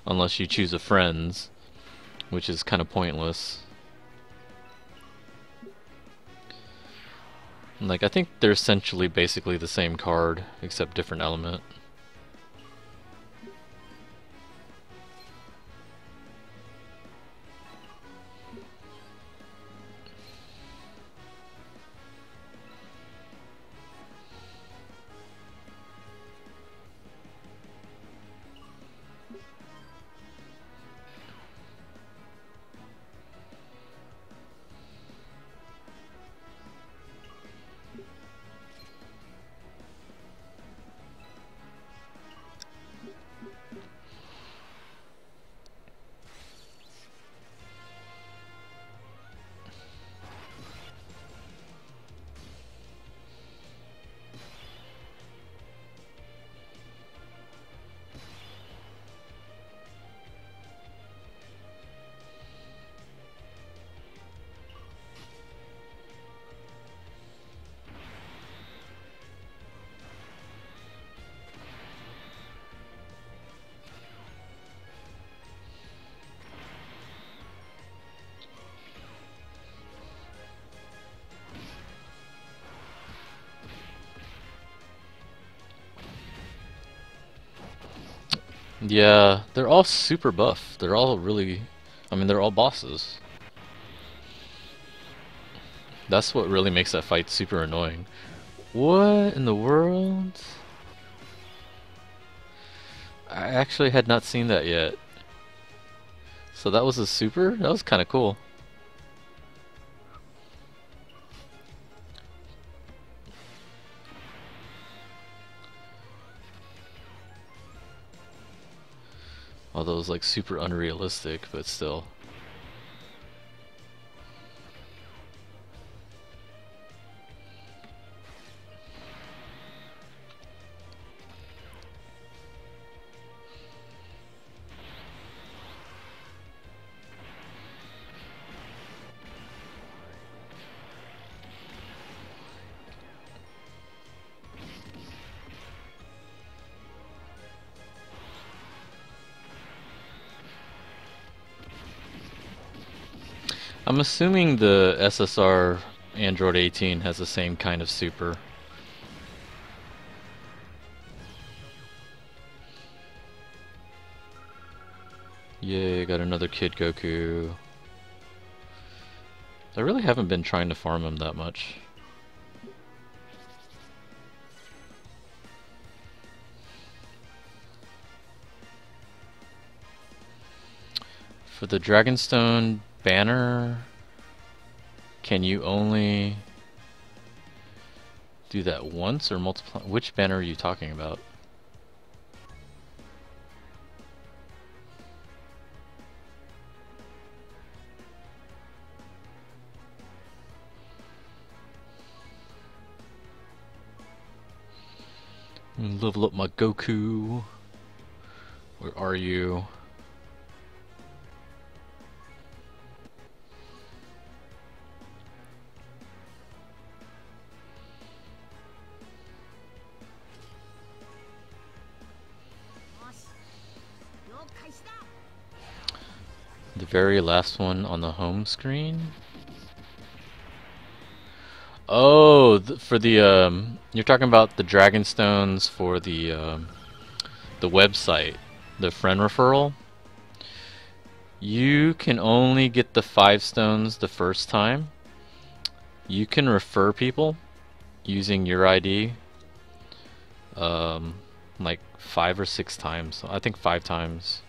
unless you choose a friends, which is kind of pointless. Like, I think they're essentially basically the same card except different element. Yeah, they're all super buff. They're all really, I mean, they're all bosses. That's what really makes that fight super annoying. What in the world? I actually had not seen that yet. So that was a super? That was kind of cool. Although it was like super unrealistic, but still. I'm assuming the SSR Android 18 has the same kind of super. Yay, got another Kid Goku. I really haven't been trying to farm him that much. For the Dragonstone banner, can you only do that once or multiply? Which banner are you talking about? Level up my Goku. Where are you? The very last one on the home screen. Oh, you're talking about the Dragonstones for the website, the friend referral. You can only get the 5 stones the first time. You can refer people using your ID, like 5 or 6 times. I think 5 times.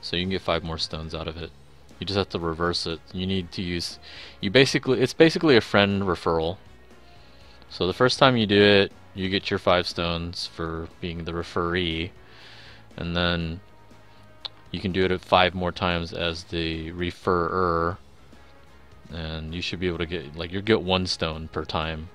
So you can get 5 more stones out of it. You just have to reverse it. You need to use... it's basically a friend referral. So the first time you do it, you get your 5 stones for being the referee. And then you can do it 5 more times as the referrer. And you should be able to get... like, you'll get 1 stone per time.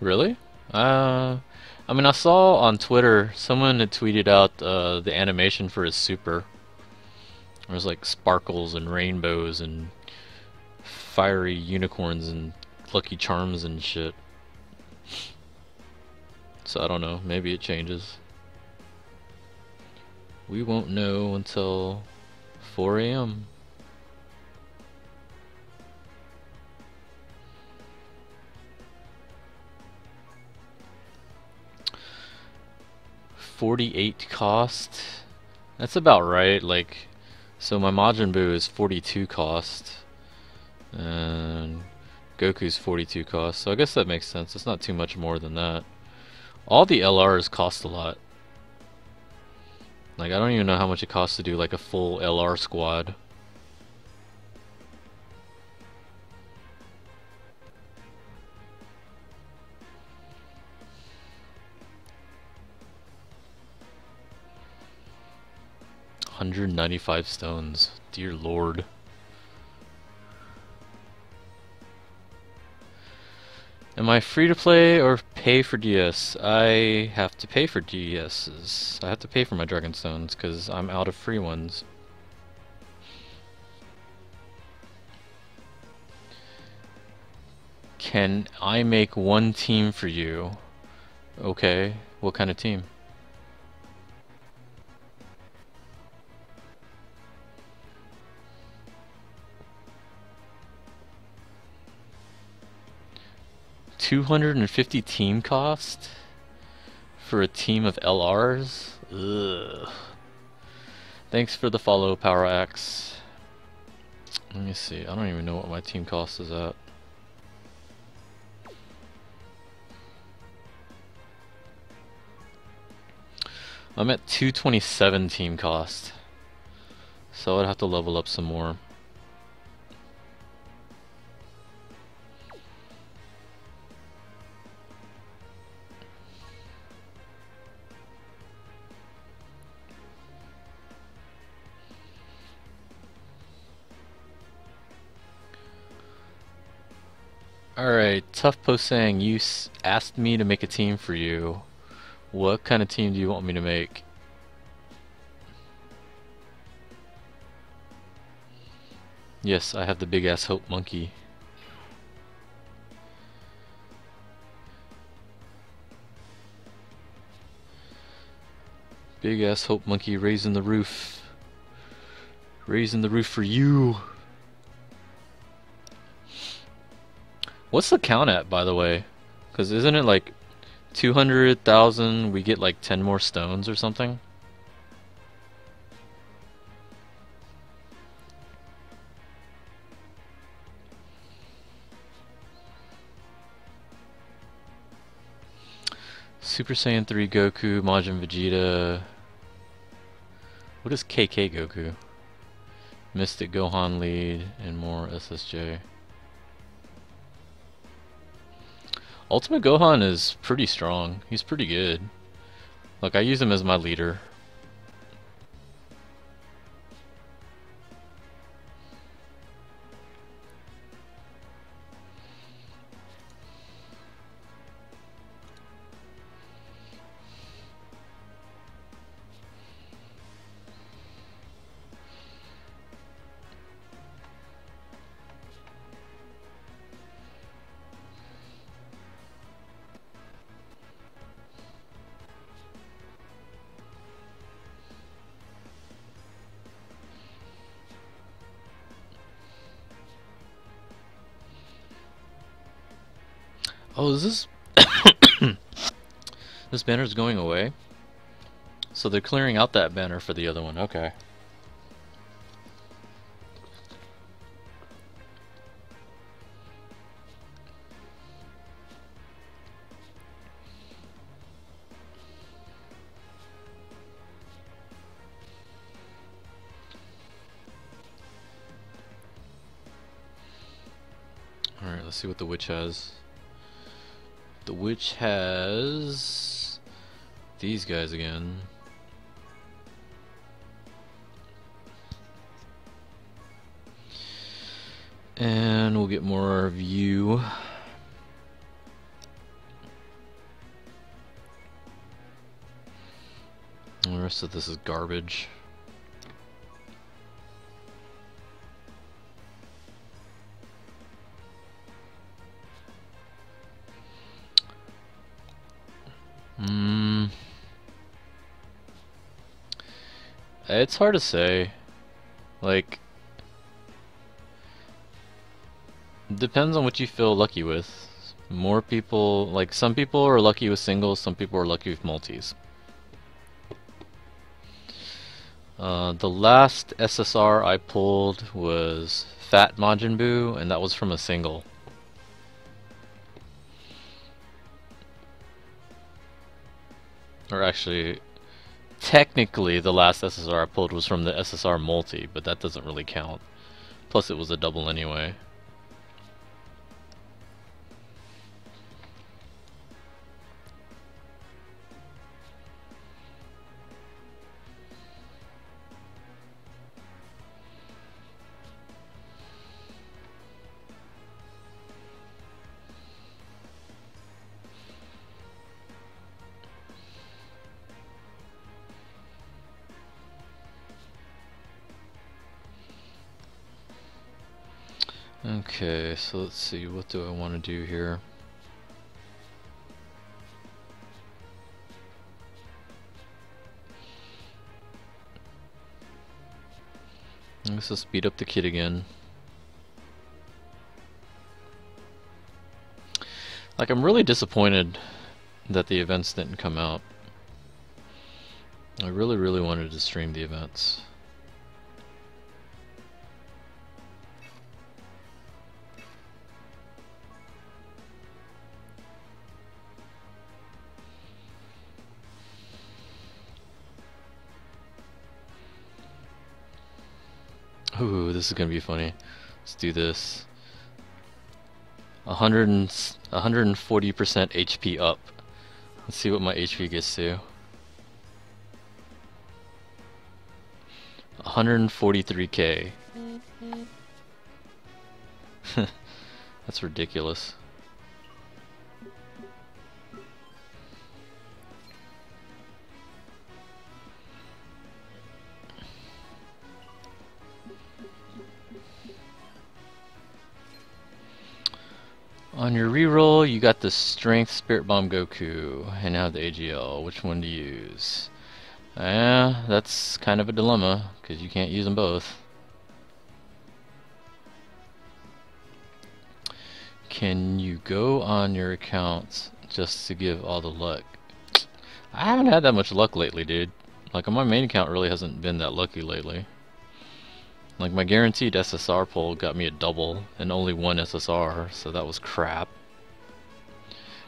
Really? I mean, I saw on Twitter someone had tweeted out the animation for his super. There was like sparkles and rainbows and fiery unicorns and lucky charms and shit. So I don't know. Maybe it changes. We won't know until 4 a.m. $48 cost. That's about right. Like, so my Majin Buu is $42 cost, and Goku's $42 cost. So I guess that makes sense. It's not too much more than that. All the LRs cost a lot. Like, I don't even know how much it costs to do like a full LR squad. $195 stones, dear lord. Am I free to play or pay for DS? I have to pay for DS's. I have to pay for my Dragonstones because I'm out of free ones. Can I make one team for you? Okay, what kind of team? $250 team cost for a team of LRs? Ugh. Thanks for the follow, Power Axe. Let me see, I don't even know what my team cost is at. I'm at 227 team cost, so I'd have to level up some more. Alright, Tough Post saying, you asked me to make a team for you. What kind of team do you want me to make? Yes, I have the big ass Hope Monkey. Big ass Hope Monkey raising the roof. Raising the roof for you. What's the count at, by the way? Because isn't it like 200,000, we get like 10 more stones or something? Super Saiyan 3 Goku, Majin Vegeta. What is KK Goku? Mystic Gohan lead and more SSJ. Ultimate Gohan is pretty strong. He's pretty good. Look, I use him as my leader. Oh, is this this banner's going away? So they're clearing out that banner for the other one. Okay. All right, let's see what the witch has. The witch has these guys again. And we'll get more view. And the rest of this is garbage. It's hard to say. Like, depends on what you feel lucky with. More people, like, some people are lucky with singles, some people are lucky with multis. The last SSR I pulled was Fat Majin Buu, and that was from a single. Or actually, technically, the last SSR I pulled was from the SSR multi, but that doesn't really count. Plus, it was a double anyway. Okay, so let's see, what do I want to do here? Let's just beat up the kid again. Like, I'm really disappointed that the events didn't come out. I really, really wanted to stream the events. Ooh, this is gonna be funny. Let's do this. 140% HP up. Let's see what my HP gets to. 143k. That's ridiculous. On your reroll, you got the Strength Spirit Bomb Goku, and now the AGL. Which one to use? Yeah, that's kind of a dilemma, because you can't use them both. Can you go on your accounts just to give all the luck? I haven't had that much luck lately, dude. Like, on my main account really hasn't been that lucky lately. Like, my guaranteed SSR pull got me a double and only one SSR, so that was crap.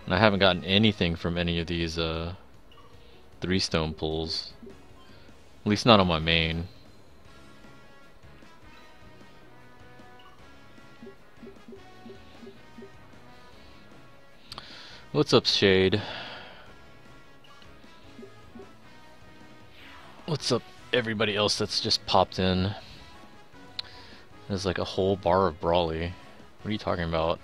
And I haven't gotten anything from any of these 3-stone pulls. At least not on my main. What's up, Shade? What's up, everybody else that's just popped in? There's like a whole bar of Brawly. What are you talking about?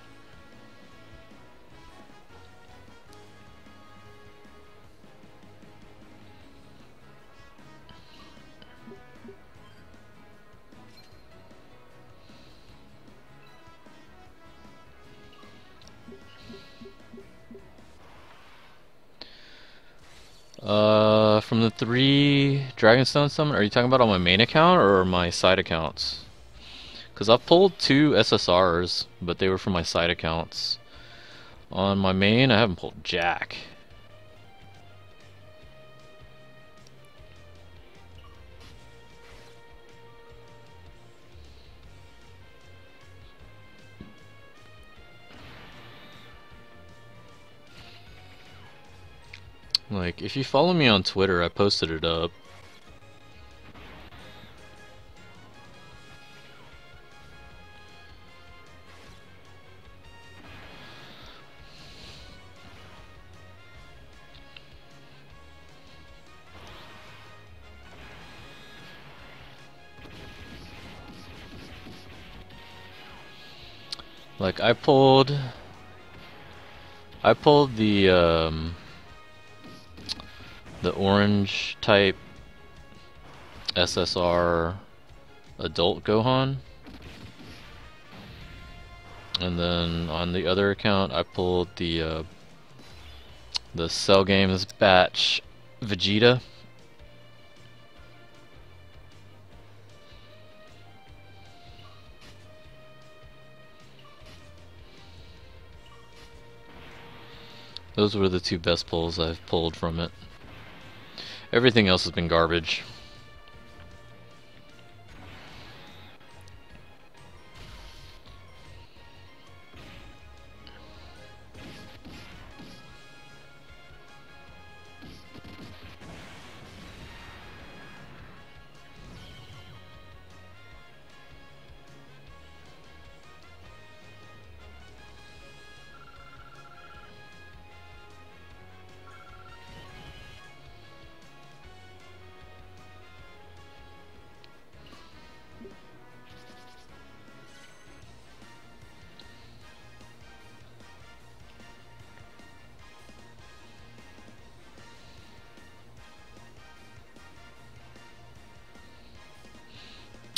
From the 3 Dragonstone summon, are you talking about on my main account or my side accounts? Because I've pulled 2 SSRs, but they were from my side accounts. On my main, I haven't pulled jack. Like, if you follow me on Twitter, I posted it up. Like, I pulled the orange type SSR adult Gohan, and then on the other account I pulled the Cell Games batch Vegeta. Those were the 2 best pulls I've pulled from it. Everything else has been garbage.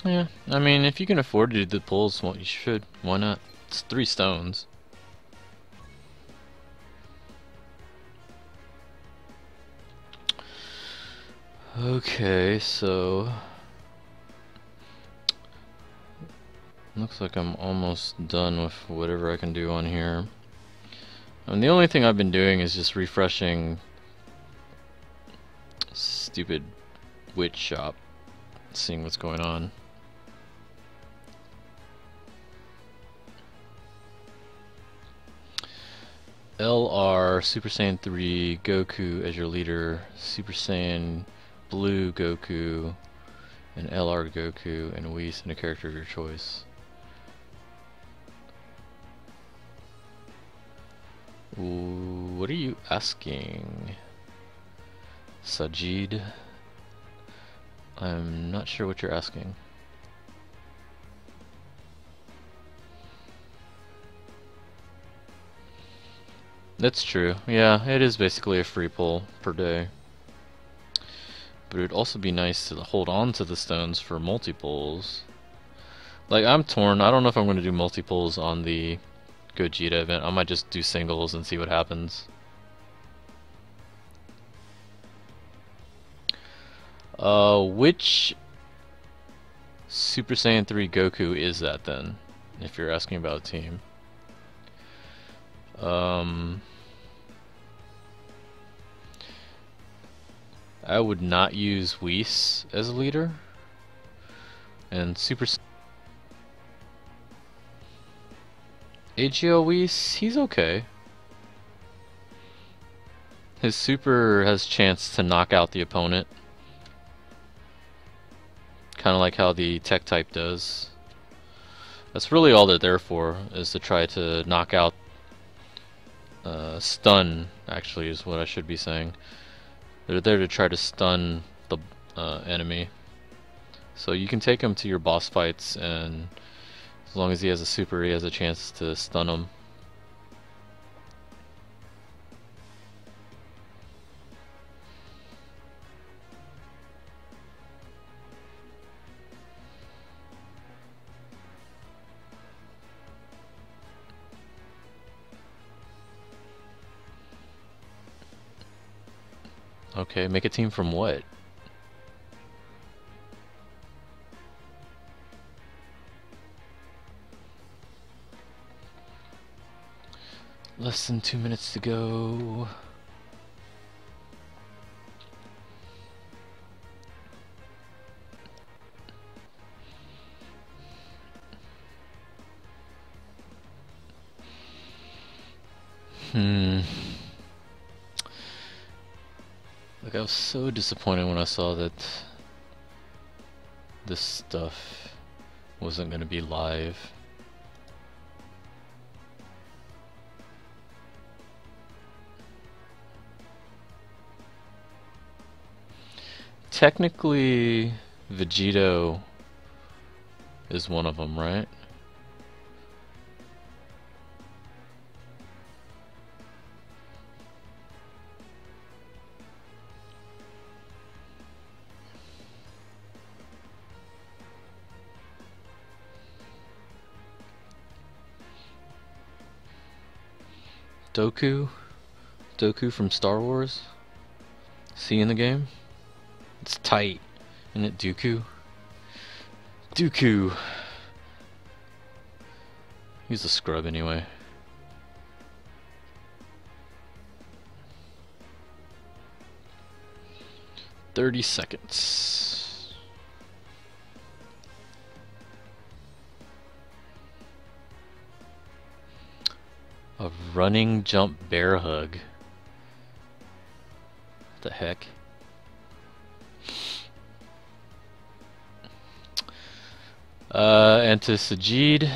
Yeah, I mean, if you can afford to do the pulls, well, you should. Why not? It's 3 stones. Okay, so... looks like I'm almost done with whatever I can do on here. And the only thing I've been doing is just refreshing... stupid witch shop. Seeing what's going on. LR Super Saiyan 3 Goku as your leader, Super Saiyan Blue Goku, an LR Goku, and Whis, and a character of your choice. Ooh, what are you asking? Sajid? I'm not sure what you're asking. That's true. Yeah, it is basically a free pull per day. But it would also be nice to hold on to the stones for multi-pulls. Like, I'm torn. I don't know if I'm going to do multi-pulls on the Gogeta event. I might just do singles and see what happens. Which Super Saiyan 3 Goku is that then? If you're asking about a team. I would not use Whis as a leader. And Super Saiyan AGL Whis, he's okay. His super has chance to knock out the opponent. Kind of like how the tech type does. That's really all they're there for, is to try to knock out stun, actually, is what I should be saying. They're there to try to stun the enemy. So you can take him to your boss fights, and as long as he has a super, he has a chance to stun him. Okay, make a team from what? Less than 2 minutes to go. Like, I was so disappointed when I saw that this stuff wasn't going to be live. Technically, Vegito is one of them, right? Doku? Doku from Star Wars? See in the game? It's tight. Isn't it Dooku? Dooku! He's a scrub anyway. Thirty seconds. A running jump bear hug. What the heck? And to Sajid,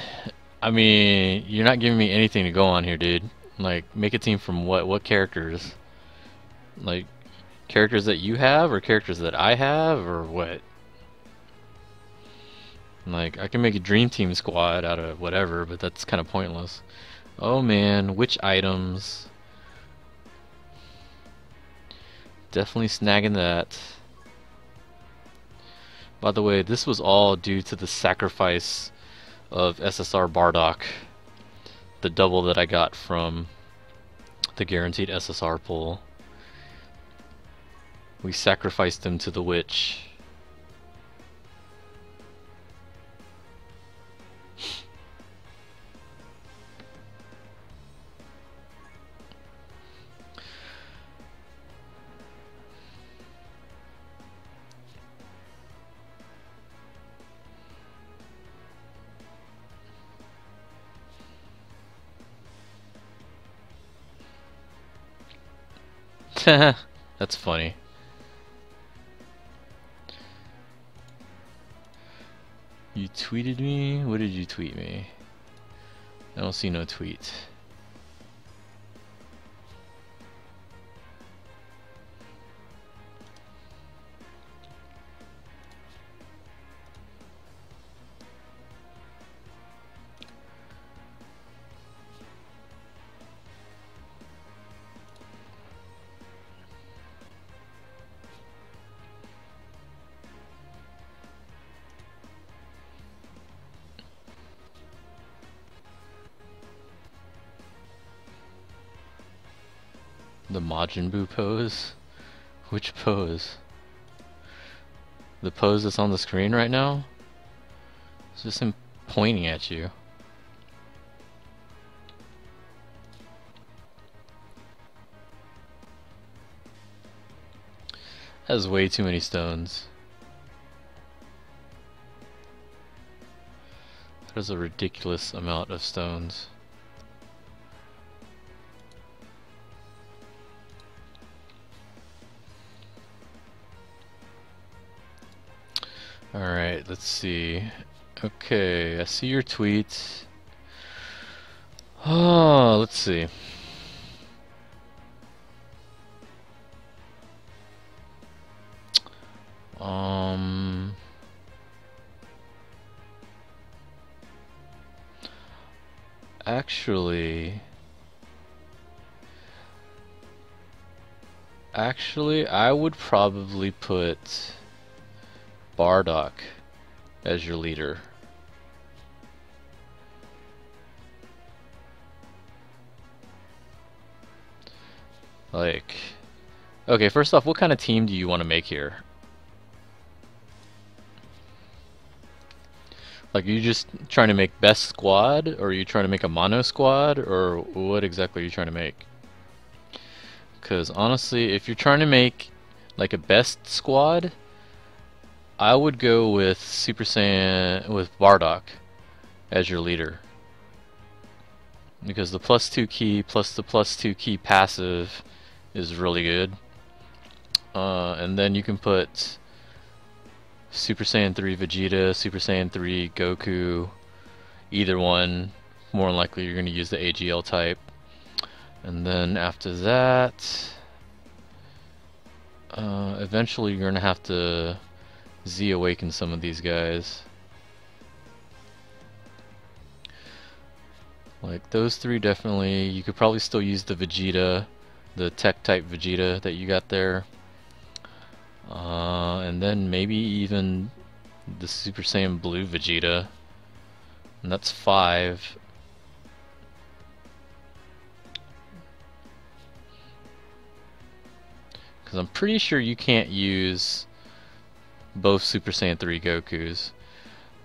I mean, you're not giving me anything to go on here, dude. Like, make a team from what? What characters? Like, characters that you have, or characters that I have, or what? Like, I can make a dream team squad out of whatever, but that's kind of pointless. Oh man, which items? Definitely snagging that. By the way, this was all due to the sacrifice of SSR Bardock, the double that I got from the guaranteed SSR pull. We sacrificed him to the witch. That's funny. tweeted me? What did you tweet me? I don't see no tweet. The Majin Buu pose? Which pose? The pose that's on the screen right now? It's just him pointing at you. That has way too many stones. That is a ridiculous amount of stones. Alright, let's see. Okay, I see your tweet. Oh, let's see. Actually, I would probably put Bardock as your leader. Like, okay, first off, what kind of team do you want to make here? Like, are you just trying to make best squad, or are you trying to make a mono squad, or what exactly are you trying to make? Because honestly, if you're trying to make like a best squad, I would go with Super Saiyan, with Bardock as your leader, because the +2 key plus the +2 key passive is really good, and then you can put Super Saiyan 3 Vegeta, Super Saiyan 3 Goku, either one. More than likely you're going to use the AGL type, and then after that, eventually you're going to have to Z awaken some of these guys. Like those three, definitely. You could probably still use the Vegeta, the tech type Vegeta that you got there, and then maybe even the Super Saiyan Blue Vegeta, and that's 5. Because I'm pretty sure you can't use both Super Saiyan 3 Gokus.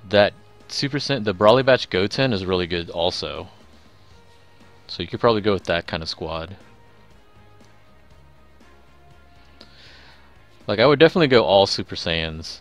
That Super Saiyan, the Brawly Batch Goten is really good also. So you could probably go with that kind of squad. Like, I would definitely go all Super Saiyans.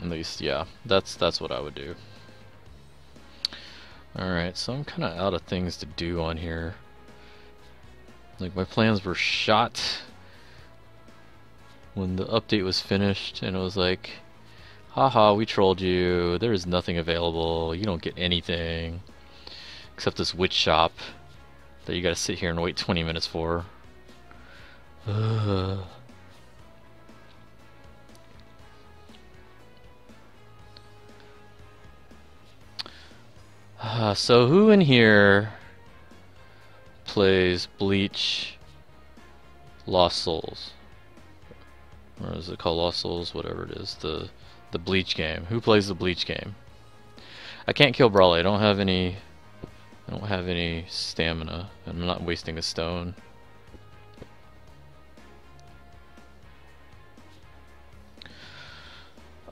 At least, yeah, that's what I would do. Alright, so I'm kind of out of things to do on here. Like, my plans were shot when the update was finished, and it was like, haha, we trolled you, there is nothing available, you don't get anything, except this witch shop that you gotta sit here and wait 20 minutes for. Ugh. So who in here plays Bleach Lost Souls? Or is it called Lost Souls? Whatever it is. The Bleach game. Who plays the Bleach game? I can't kill Brawly. I don't have any stamina. I'm not wasting a stone.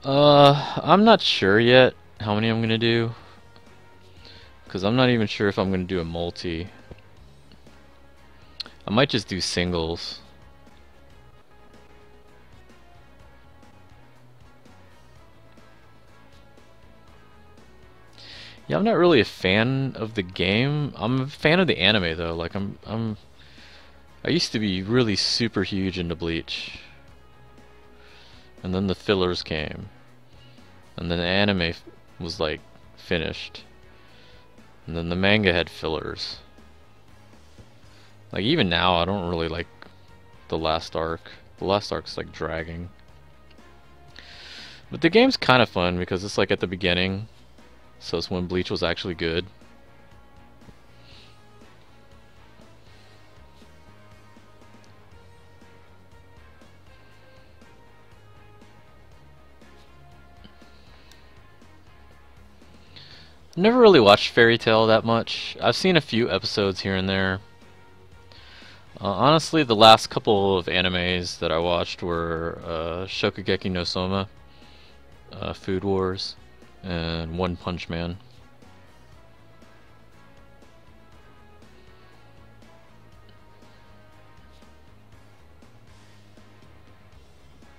I'm not sure yet how many I'm gonna do. Because I'm not even sure if I'm going to do a multi. I might just do singles. Yeah, I'm not really a fan of the game. I'm a fan of the anime though. Like I used to be really super huge into Bleach. And then the fillers came. And then the anime was like finished. And then the manga had fillers. Like even now I don't really like the last arc. The last arc's like dragging. But the game's kind of fun because it's like at the beginning. So it's when Bleach was actually good. Never really watched Fairy Tail that much. I've seen a few episodes here and there. Honestly, the last couple of animes that I watched were Shokugeki no Soma, Food Wars, and One Punch Man.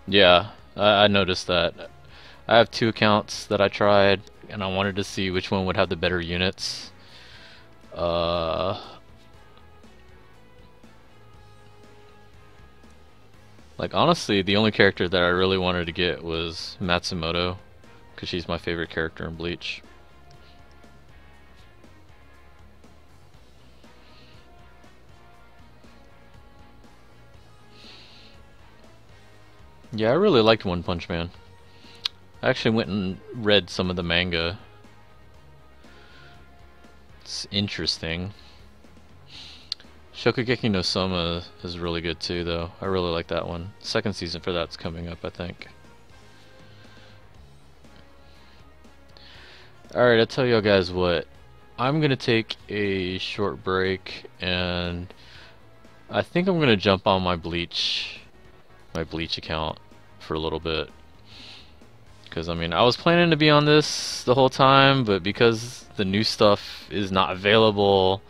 Yeah, I noticed that. I have two accounts that I tried, and I wanted to see which one would have the better units. Like honestly, the only character that I really wanted to get was Matsumoto, because she's my favorite character in Bleach. Yeah, I really liked One Punch Man. I actually went and read some of the manga. It's interesting. Shokugeki no Soma is really good too though. I really like that one. Second season for that's coming up, I think. Alright, I'll tell y'all guys what. I'm gonna take a short break and I think I'm gonna jump on my Bleach account for a little bit. Because I mean, I was planning to be on this the whole time, but because the new stuff is not available,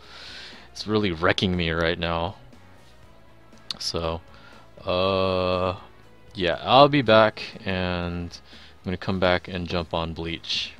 it's really wrecking me right now. So, yeah, I'll be back and I'm gonna come back and jump on Bleach.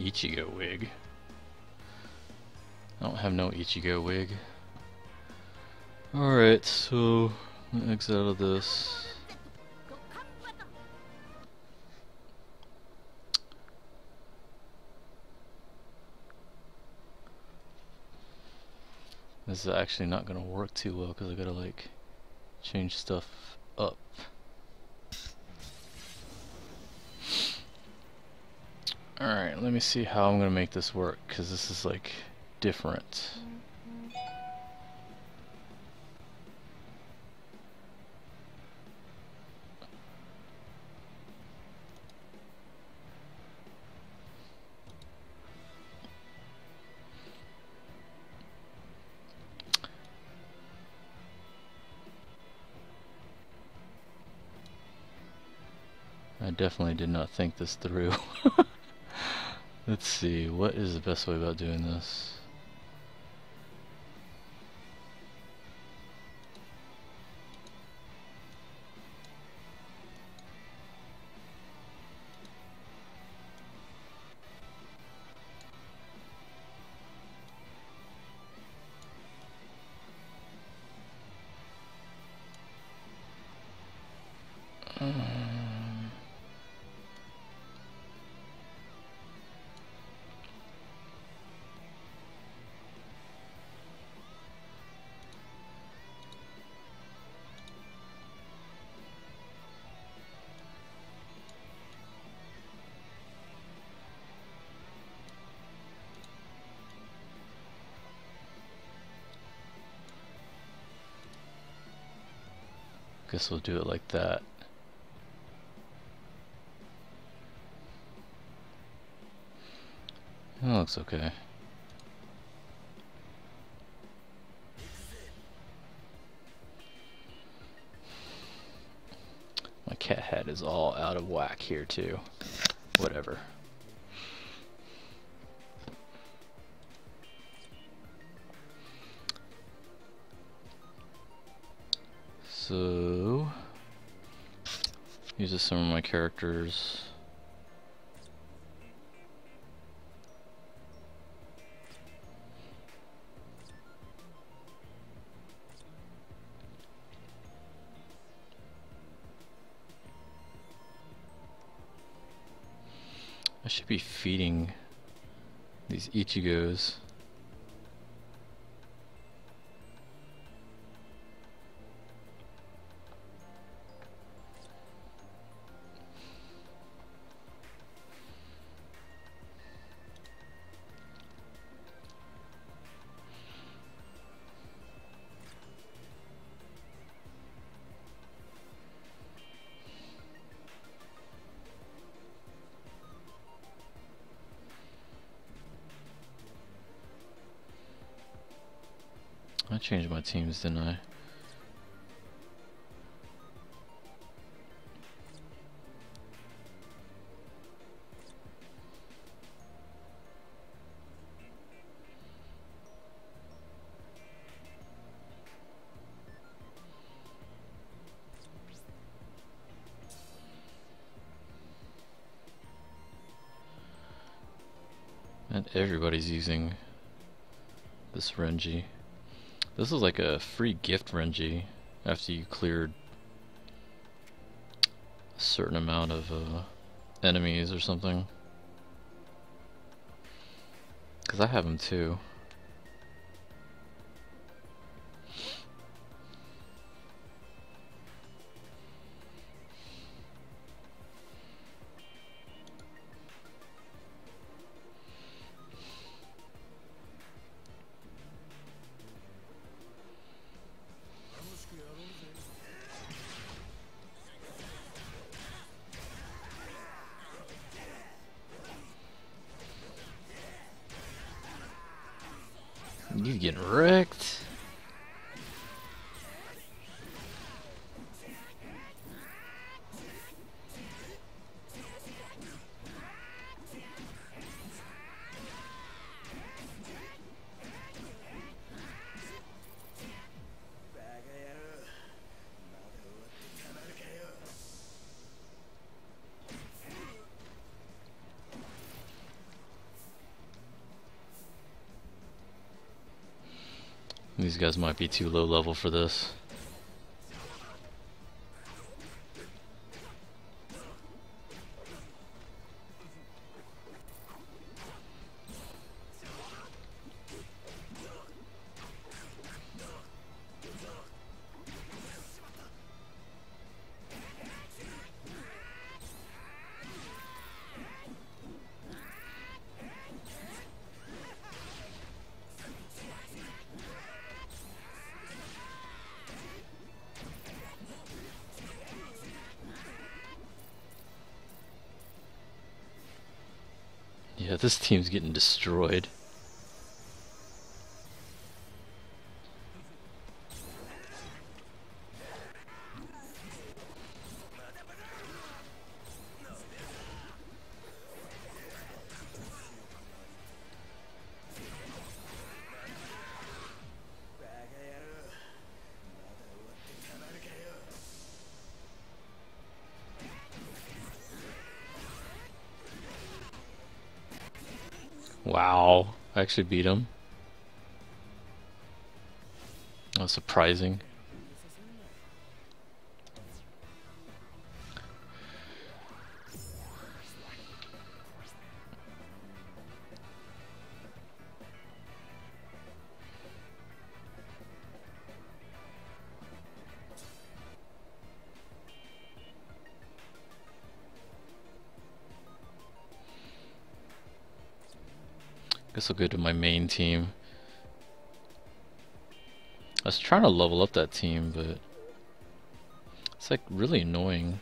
Ichigo wig. I don't have no Ichigo wig. Alright, so I'm gonna exit out of this. This is actually not gonna work too well because I gotta like change stuff up. Alright, let me see how I'm gonna make this work, because this is like different. I definitely did not think this through. Let's see, what is the best way about doing this? Guess we'll do it like that. That looks okay. My cat head is all out of whack here too. Whatever. So, uses some of my characters. I should be feeding these Ichigos. I changed my teams, didn't I? And everybody's using this Renji. This is like a free gift Renji after you cleared a certain amount of enemies or something. Because I have them too. You're getting wrecked. These guys might be too low level for this. Yeah, this team's getting destroyed. Wow, I actually beat him. That was surprising. Guess I'll go to my main team. I was trying to level up that team, but it's like really annoying.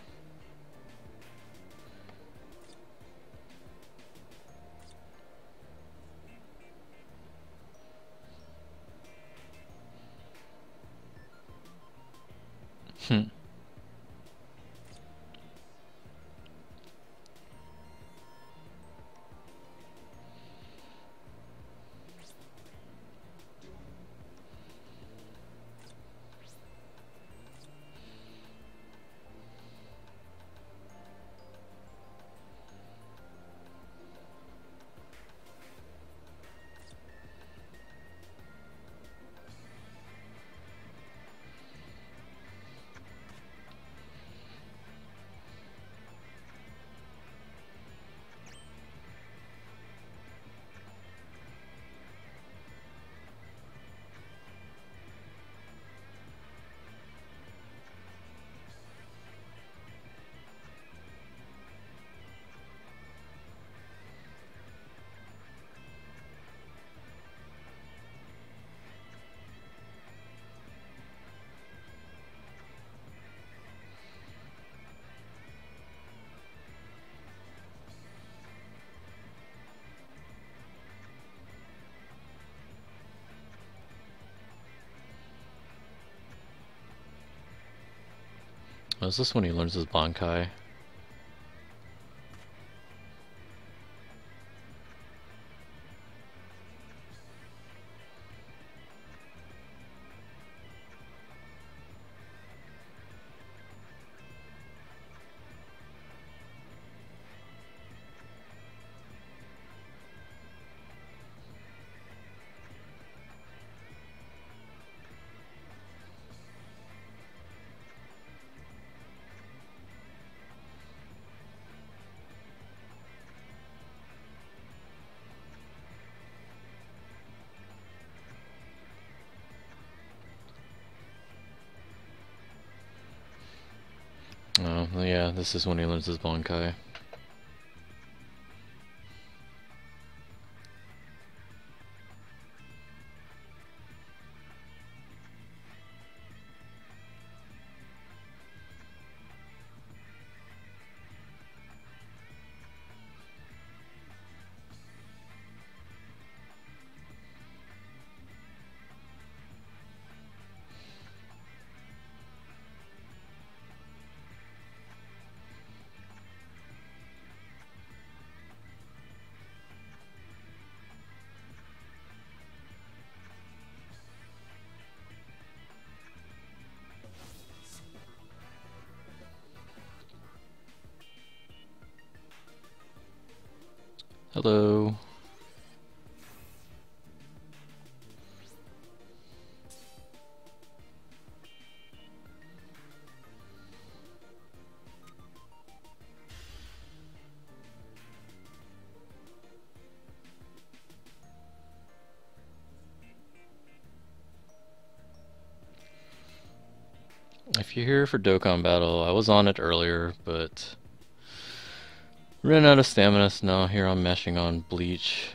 Oh, is this when he learns his Bankai? Yeah, this is when he learns his Bankai. Hello. If you're here for Dokkan Battle, I was on it earlier, but ran out of stamina, so now here I'm meshing on Bleach.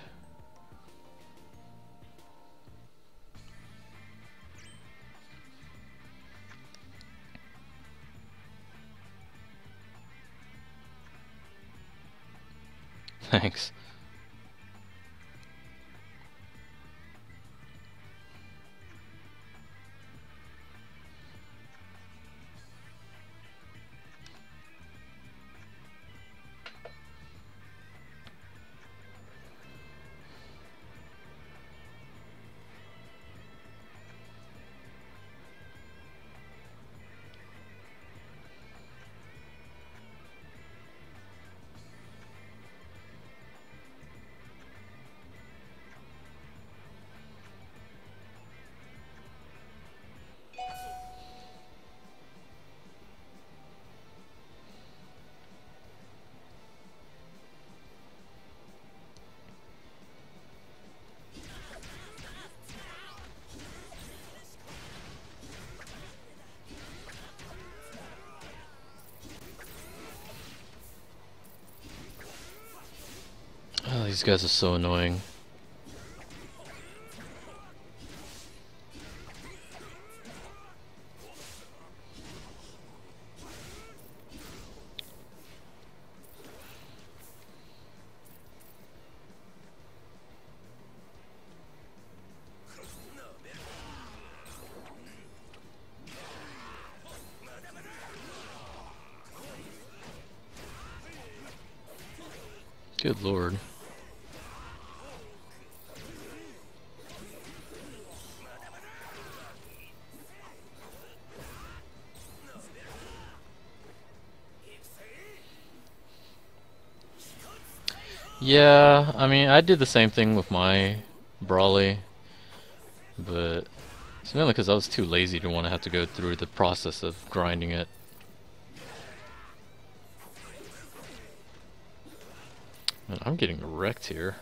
Thanks. These guys are so annoying. Good lord. Yeah, I mean, I did the same thing with my Brawly, but it's mainly because I was too lazy to want to have to go through the process of grinding it. Man, I'm getting wrecked here.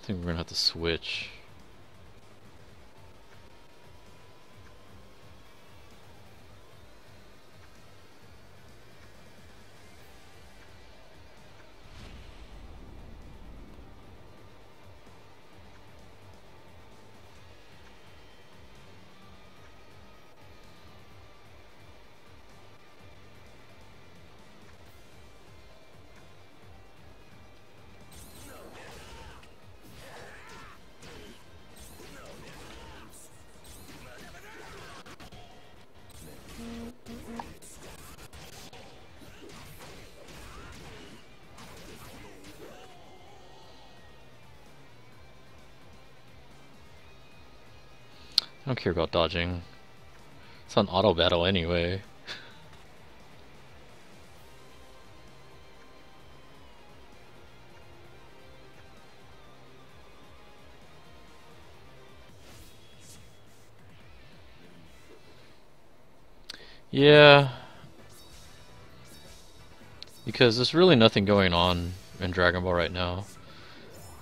I think we're gonna have to switch. I don't care about dodging. It's on auto battle anyway. Yeah. Because there's really nothing going on in Dragon Ball right now.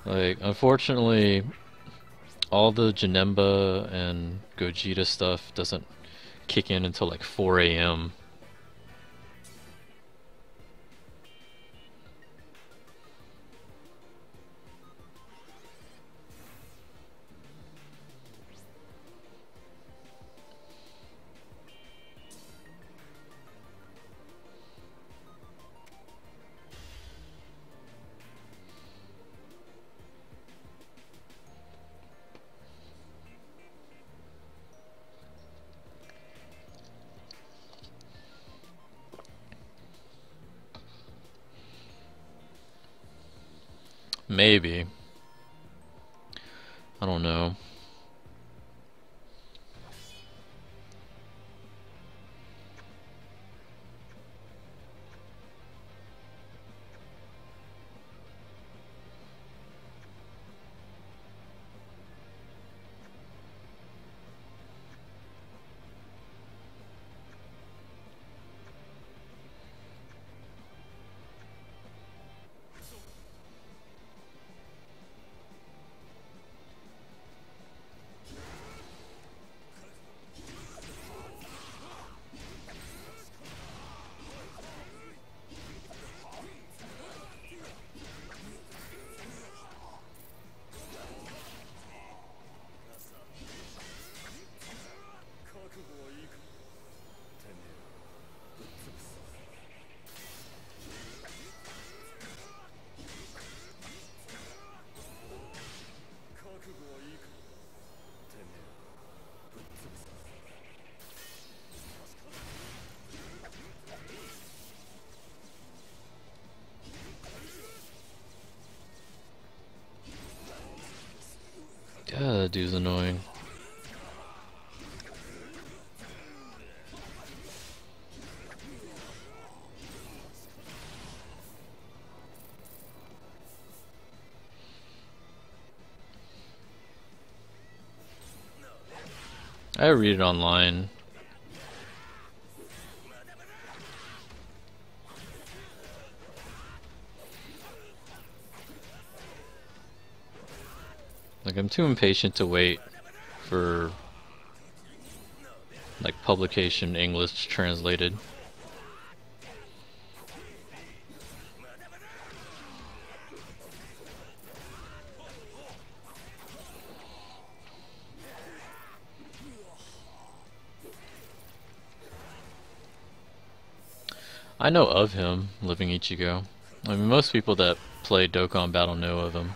Like, unfortunately, all the Janemba and Gogeta stuff doesn't kick in until like 4 a.m. Maybe. I don't know. Yeah, that dude's annoying. I read it online. Like, I'm too impatient to wait for like publication English translated. I know of him, living Ichigo. I mean, most people that play Dokkan Battle know of him.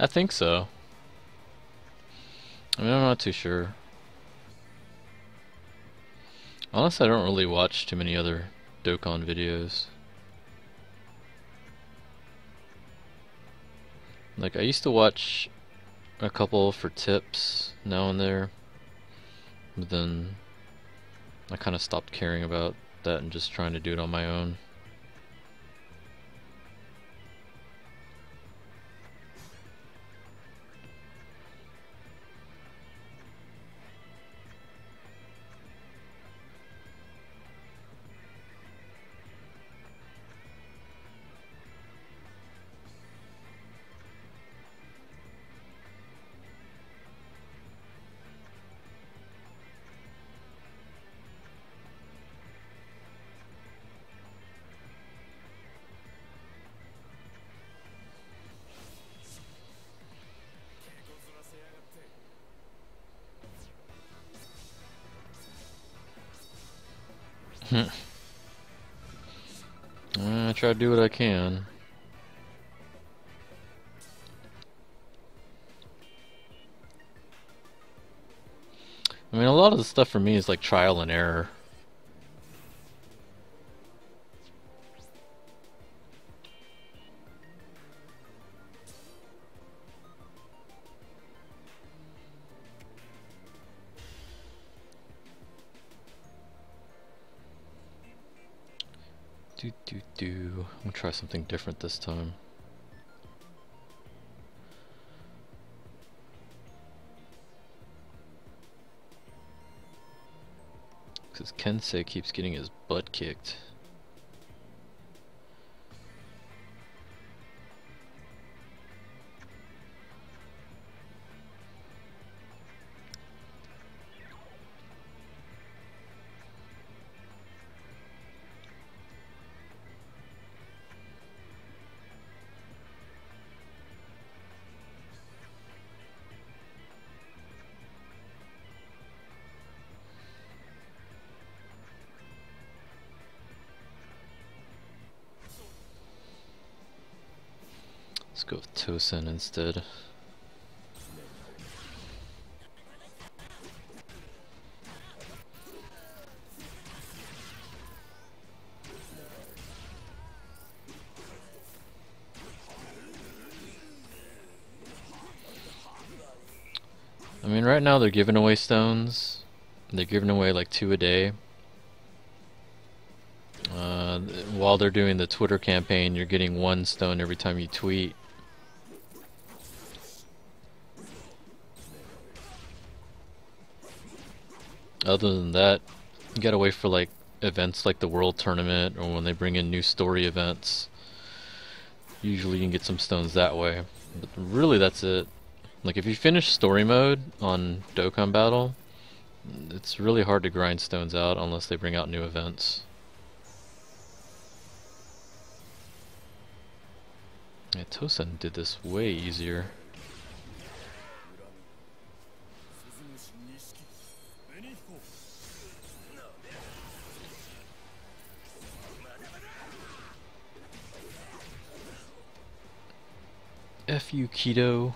I think so. I mean, I'm not too sure. Honestly, I don't really watch too many other Dokkan videos. Like, I used to watch a couple for tips now and there, but then I kind of stopped caring about that and just trying to do it on my own. I try to do what I can. I mean, a lot of the stuff for me is like trial and error. I'm gonna try something different this time. Because Kensei keeps getting his butt kicked. Let's go with Tosin instead. I mean, right now they're giving away stones. They're giving away like 2 a day. While they're doing the Twitter campaign, you're getting 1 stone every time you tweet. Other than that, you gotta wait for like events like the World Tournament or when they bring in new story events. Usually you can get some stones that way. But really that's it. Like if you finish story mode on Dokkan Battle, it's really hard to grind stones out unless they bring out new events. Yeah, Tosen did this way easier. F you, Keto.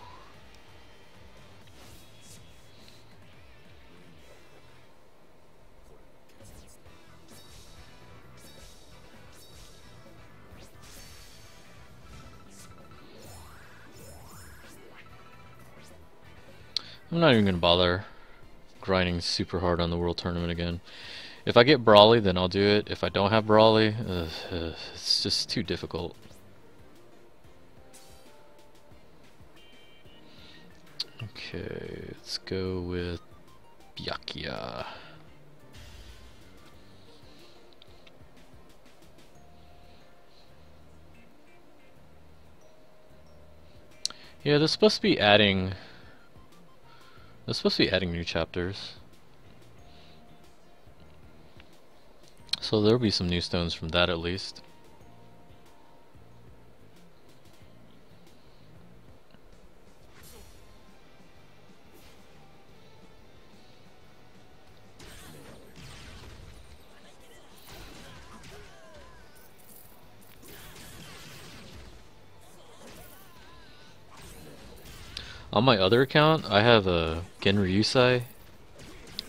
I'm not even going to bother grinding super hard on the World Tournament again. If I get Brawly, then I'll do it. If I don't have Brawly, it's just too difficult. Okay, let's go with Byakuya. Yeah, they're supposed to be adding... they're supposed to be adding new chapters. So there'll be some new stones from that at least. On my other account, I have a Genryusei,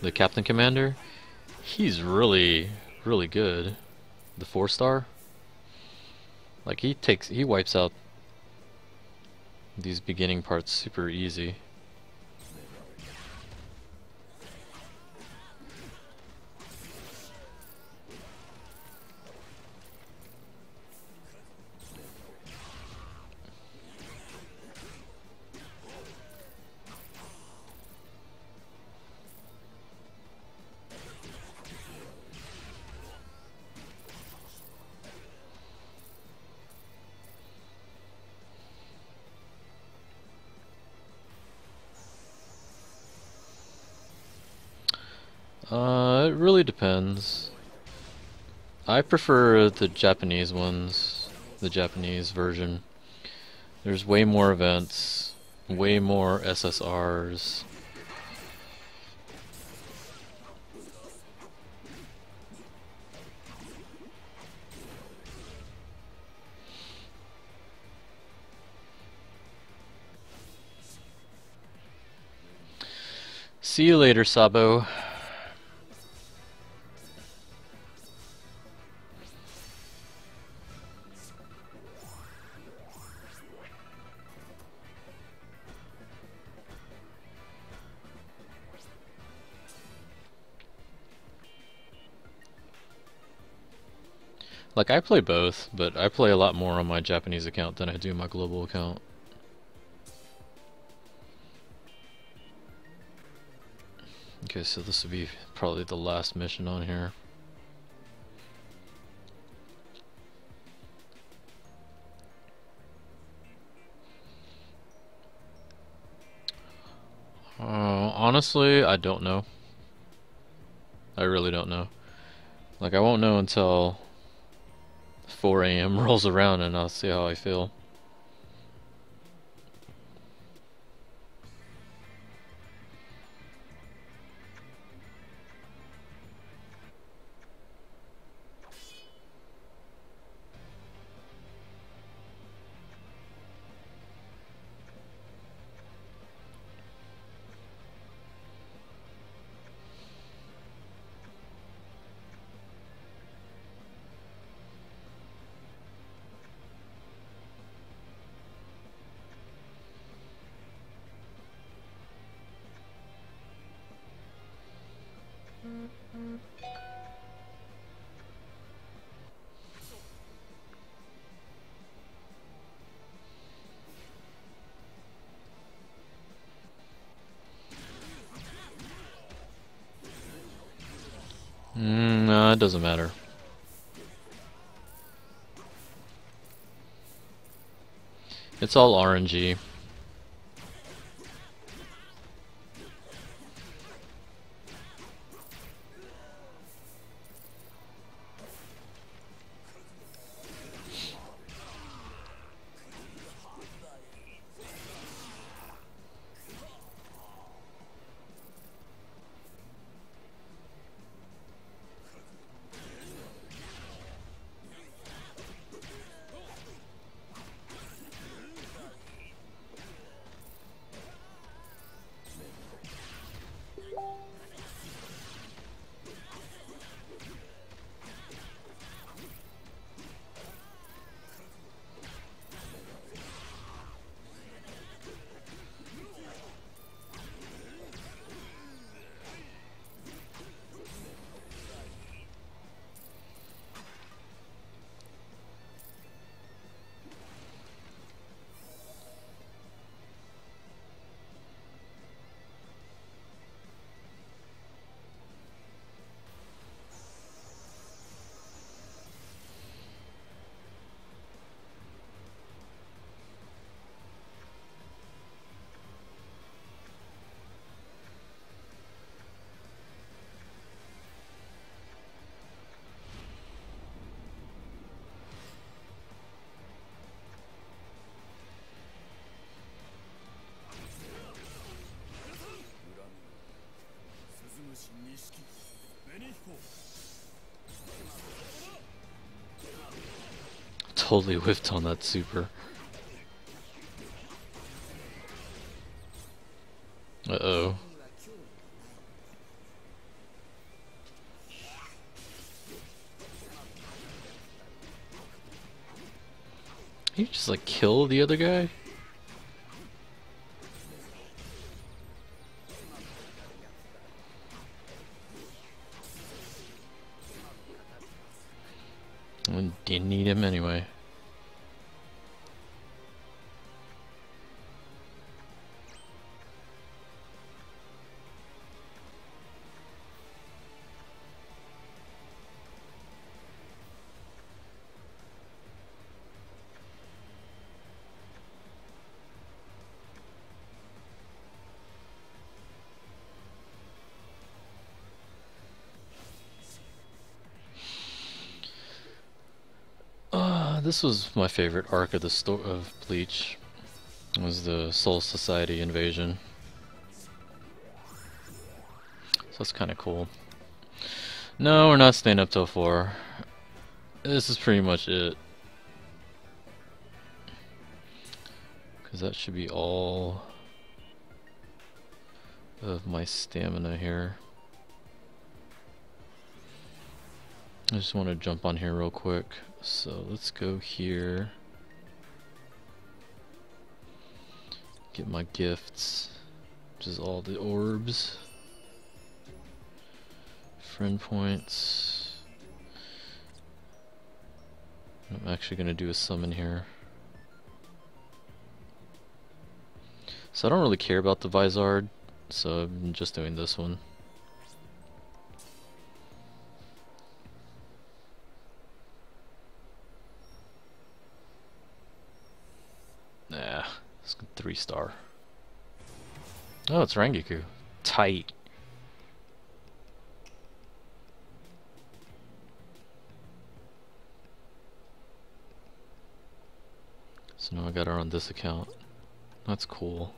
the Captain Commander. He's really, really good. The 4-star. Like he wipes out these beginning parts super easy. It really depends. I prefer the Japanese ones, the Japanese version. There's way more events, way more SSRs. See you later, Sabo. Like, I play both, but I play a lot more on my Japanese account than I do my global account. Okay, so this will be probably the last mission on here. Honestly, I don't know. I really don't know. Like, I won't know until 4 a.m. rolls around and I'll see how I feel. No, it doesn't matter. It's all RNG. totally whiffed on that super. Uh-oh. You just like kill the other guy? I didn't need him anyway. This was my favorite arc of the Bleach. It was the Soul Society invasion. So that's kind of cool. No, we're not staying up till 4. This is pretty much it. Because that should be all of my stamina here. I just want to jump on here real quick. So let's go here. Get my gifts, which is all the orbs. Friend points. I'm actually going to do a summon here. So I don't really care about the Vizard, so I'm just doing this one. Star. Oh, it's Rengoku. Tight. So now I got her on this account. That's cool.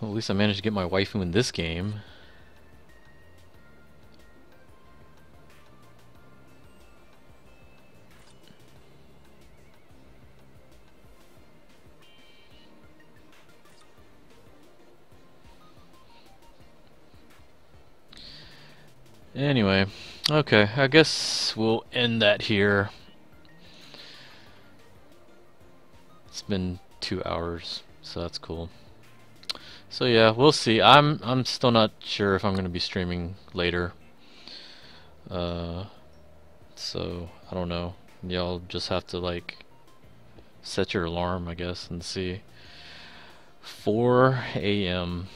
Well, at least I managed to get my waifu in this game. Anyway, okay, I guess we'll end that here. It's been 2 hours, so that's cool. So yeah, we'll see. I'm still not sure if I'm gonna be streaming later. So I don't know. Y'all just have to like set your alarm, I guess, and see. 4 AM.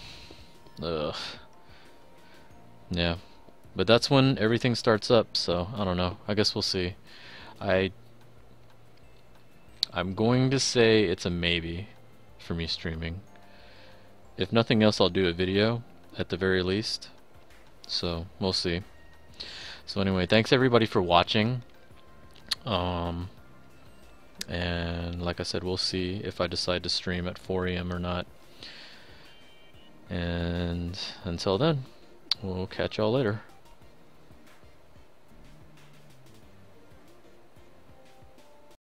Ugh. Yeah. But that's when everything starts up, so I don't know. I guess we'll see. I'm going to say it's a maybe for me streaming. If nothing else, I'll do a video at the very least. So we'll see. So anyway, thanks everybody for watching. And like I said, we'll see if I decide to stream at 4 a.m. or not. And until then, we'll catch y'all later.